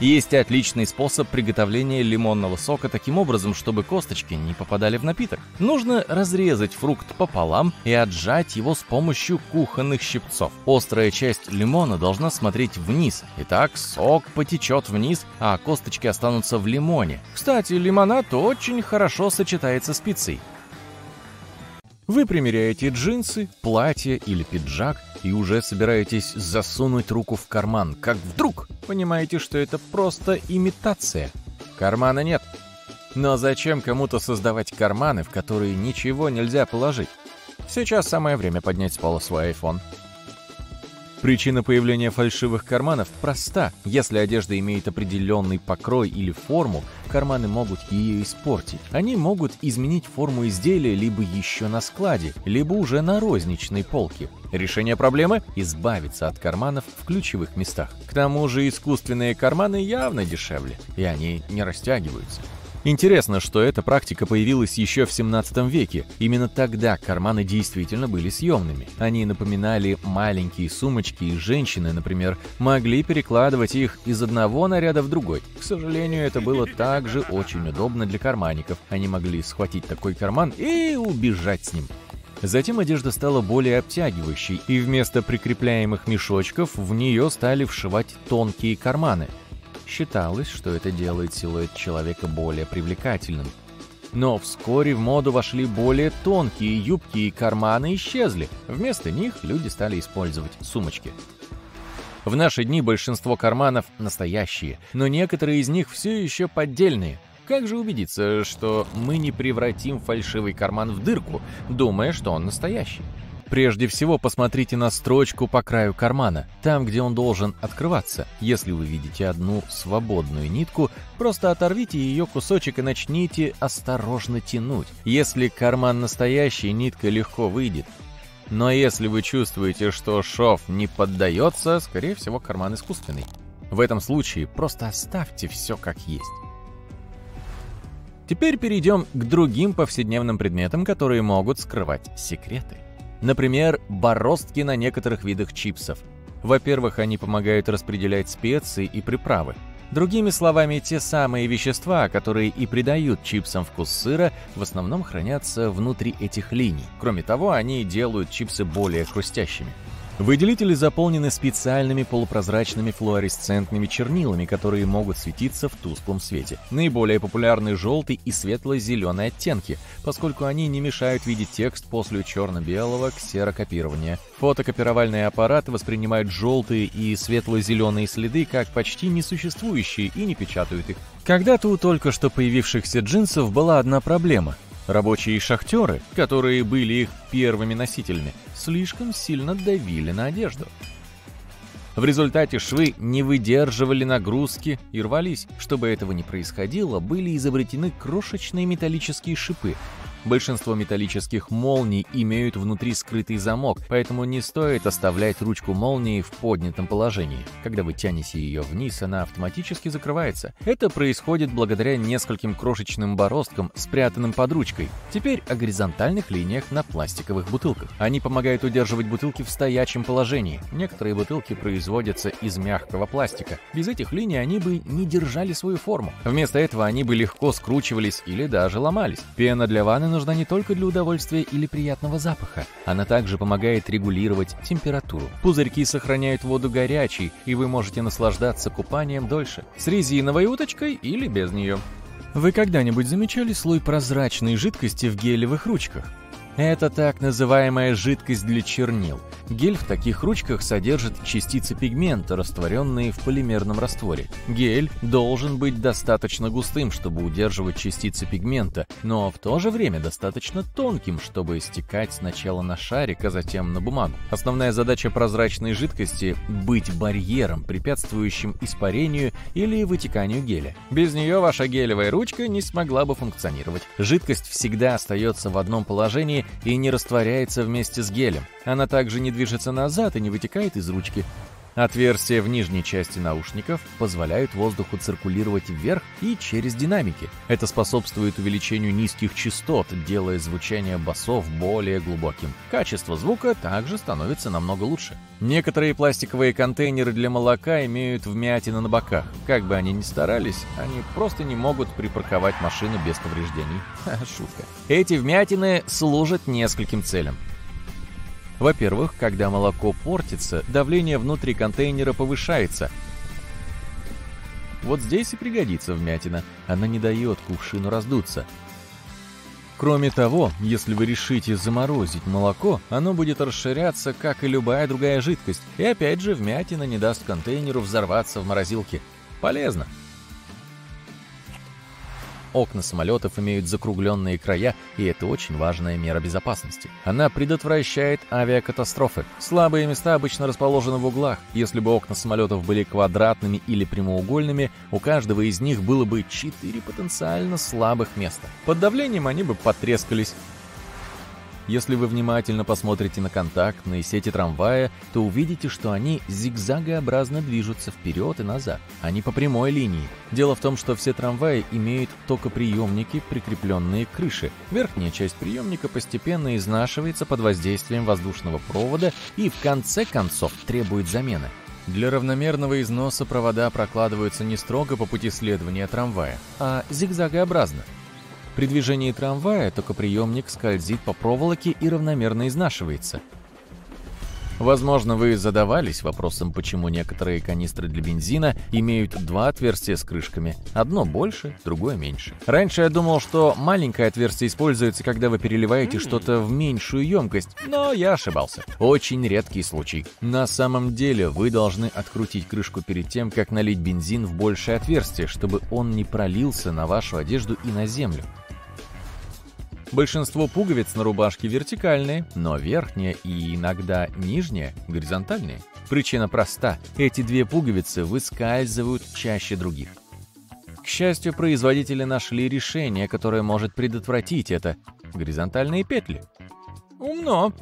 Есть отличный способ приготовления лимонного сока таким образом, чтобы косточки не попадали в напиток. Нужно разрезать фрукт пополам и отжать его с помощью кухонных щипцов. Острая часть лимона должна смотреть вниз. Итак, сок потечет вниз, а косточки останутся в лимоне. Кстати, лимонад очень хорошо сочетается с пиццей. Вы примеряете джинсы, платье или пиджак и уже собираетесь засунуть руку в карман, как вдруг понимаете, что это просто имитация. Кармана нет. Но зачем кому-то создавать карманы, в которые ничего нельзя положить? Сейчас самое время поднять с пола свой iPhone. Причина появления фальшивых карманов проста. Если одежда имеет определенный покрой или форму, карманы могут ее испортить. Они могут изменить форму изделия либо еще на складе, либо уже на розничной полке. Решение проблемы – избавиться от карманов в ключевых местах. К тому же искусственные карманы явно дешевле, и они не растягиваются. Интересно, что эта практика появилась еще в 17 веке. Именно тогда карманы действительно были съемными. Они напоминали маленькие сумочки, и женщины, например, могли перекладывать их из одного наряда в другой. К сожалению, это было также очень удобно для карманников. Они могли схватить такой карман и убежать с ним. Затем одежда стала более обтягивающей, и вместо прикрепляемых мешочков в нее стали вшивать тонкие карманы. Считалось, что это делает силуэт человека более привлекательным. Но вскоре в моду вошли более тонкие юбки, и карманы исчезли. Вместо них люди стали использовать сумочки. В наши дни большинство карманов настоящие, но некоторые из них все еще поддельные. Как же убедиться, что мы не превратим фальшивый карман в дырку, думая, что он настоящий? Прежде всего, посмотрите на строчку по краю кармана, там, где он должен открываться. Если вы видите одну свободную нитку, просто оторвите ее кусочек и начните осторожно тянуть. Если карман настоящий, нитка легко выйдет. Но если вы чувствуете, что шов не поддается, скорее всего, карман искусственный. В этом случае просто оставьте все как есть. Теперь перейдем к другим повседневным предметам, которые могут скрывать секреты. Например, бороздки на некоторых видах чипсов. Во-первых, они помогают распределять специи и приправы. Другими словами, те самые вещества, которые и придают чипсам вкус сыра, в основном хранятся внутри этих линий. Кроме того, они делают чипсы более хрустящими. Выделители заполнены специальными полупрозрачными флуоресцентными чернилами, которые могут светиться в тусклом свете. Наиболее популярны желтый и светло-зеленые оттенки, поскольку они не мешают видеть текст после черно-белого ксерокопирования. Фотокопировальные аппараты воспринимают желтые и светло-зеленые следы как почти несуществующие и не печатают их. Когда-то у только что появившихся джинсов была одна проблема. Рабочие шахтеры, которые были их первыми носителями, слишком сильно давили на одежду. В результате швы не выдерживали нагрузки и рвались. Чтобы этого не происходило, были изобретены крошечные металлические шипы. Большинство металлических молний имеют внутри скрытый замок, поэтому не стоит оставлять ручку молнии в поднятом положении. Когда вы тянете ее вниз, она автоматически закрывается. Это происходит благодаря нескольким крошечным бороздкам, спрятанным под ручкой. Теперь о горизонтальных линиях на пластиковых бутылках. Они помогают удерживать бутылки в стоячем положении. Некоторые бутылки производятся из мягкого пластика. Без этих линий они бы не держали свою форму. Вместо этого они бы легко скручивались или даже ломались. Пена для ванны нужна не только для удовольствия или приятного запаха. Она также помогает регулировать температуру. Пузырьки сохраняют воду горячей, и вы можете наслаждаться купанием дольше. С резиновой уточкой или без нее. Вы когда-нибудь замечали слой прозрачной жидкости в гелевых ручках? Это так называемая жидкость для чернил. Гель в таких ручках содержит частицы пигмента, растворенные в полимерном растворе. Гель должен быть достаточно густым, чтобы удерживать частицы пигмента, но в то же время достаточно тонким, чтобы стекать сначала на шарик, а затем на бумагу. Основная задача прозрачной жидкости – быть барьером, препятствующим испарению или вытеканию геля. Без нее ваша гелевая ручка не смогла бы функционировать. Жидкость всегда остается в одном положении и не растворяется вместе с гелем. Она также не движется назад и не вытекает из ручки. Отверстия в нижней части наушников позволяют воздуху циркулировать вверх и через динамики. Это способствует увеличению низких частот, делая звучание басов более глубоким. Качество звука также становится намного лучше. Некоторые пластиковые контейнеры для молока имеют вмятины на боках. Как бы они ни старались, они просто не могут припарковать машину без повреждений. Шутка. Эти вмятины служат нескольким целям. Во-первых, когда молоко портится, давление внутри контейнера повышается. Вот здесь и пригодится вмятина. Она не дает кувшину раздуться. Кроме того, если вы решите заморозить молоко, оно будет расширяться, как и любая другая жидкость. И опять же, вмятина не даст контейнеру взорваться в морозилке. Полезно! Окна самолетов имеют закругленные края, и это очень важная мера безопасности. Она предотвращает авиакатастрофы. Слабые места обычно расположены в углах. Если бы окна самолетов были квадратными или прямоугольными, у каждого из них было бы 4 потенциально слабых места. Под давлением они бы потрескались. Если вы внимательно посмотрите на контактные сети трамвая, то увидите, что они зигзагообразно движутся вперед и назад, а не по прямой линии. Дело в том, что все трамваи имеют токоприемники, прикрепленные к крыше. Верхняя часть приемника постепенно изнашивается под воздействием воздушного провода и в конце концов требует замены. Для равномерного износа провода прокладываются не строго по пути следования трамвая, а зигзагообразно. При движении трамвая токоприемник скользит по проволоке и равномерно изнашивается. Возможно, вы задавались вопросом, почему некоторые канистры для бензина имеют два отверстия с крышками. Одно больше, другое меньше. Раньше я думал, что маленькое отверстие используется, когда вы переливаете что-то в меньшую емкость, но я ошибался. Очень редкий случай. На самом деле вы должны открутить крышку перед тем, как налить бензин в большее отверстие, чтобы он не пролился на вашу одежду и на землю. Большинство пуговиц на рубашке вертикальные, но верхняя и иногда нижняя горизонтальные. Причина проста. Эти две пуговицы выскальзывают чаще других. К счастью, производители нашли решение, которое может предотвратить это. Горизонтальные петли. Умно.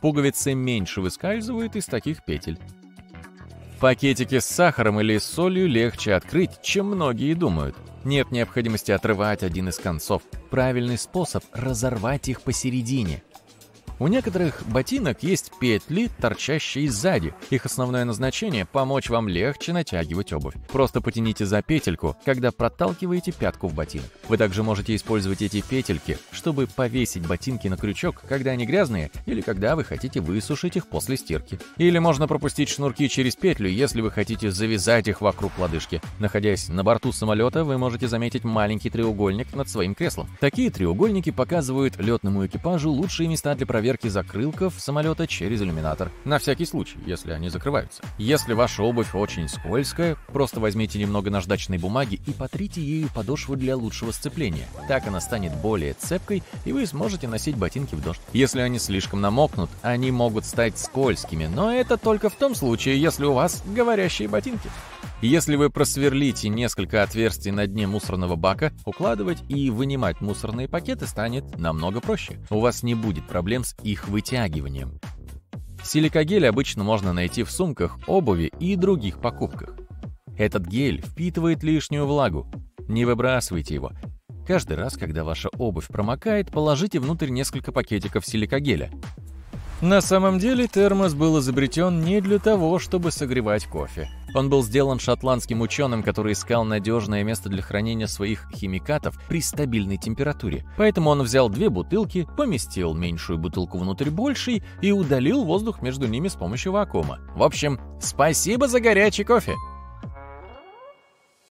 Пуговицы меньше выскальзывают из таких петель. Пакетики с сахаром или с солью легче открыть, чем многие думают. Нет необходимости отрывать один из концов. Правильный способ – разорвать их посередине. У некоторых ботинок есть петли, торчащие сзади. Их основное назначение – помочь вам легче натягивать обувь. Просто потяните за петельку, когда проталкиваете пятку в ботинок. Вы также можете использовать эти петельки, чтобы повесить ботинки на крючок, когда они грязные, или когда вы хотите высушить их после стирки. Или можно пропустить шнурки через петлю, если вы хотите завязать их вокруг лодыжки. Находясь на борту самолета, вы можете заметить маленький треугольник над своим креслом. Такие треугольники показывают летному экипажу лучшие места для проверки закрылков самолета через иллюминатор. На всякий случай, если они закрываются. Если ваша обувь очень скользкая, просто возьмите немного наждачной бумаги и потрите ею подошву для лучшего сцепления. Так она станет более цепкой, и вы сможете носить ботинки в дождь. Если они слишком намокнут, они могут стать скользкими, но это только в том случае, если у вас говорящие ботинки. Если вы просверлите несколько отверстий на дне мусорного бака, укладывать и вынимать мусорные пакеты станет намного проще. У вас не будет проблем с их вытягиванием. Силикагель обычно можно найти в сумках, обуви и других покупках. Этот гель впитывает лишнюю влагу. Не выбрасывайте его. Каждый раз, когда ваша обувь промокает, положите внутрь несколько пакетиков силикагеля. На самом деле термос был изобретен не для того, чтобы согревать кофе. Он был сделан шотландским ученым, который искал надежное место для хранения своих химикатов при стабильной температуре. Поэтому он взял две бутылки, поместил меньшую бутылку внутрь большей и удалил воздух между ними с помощью вакуума. В общем, спасибо за горячий кофе!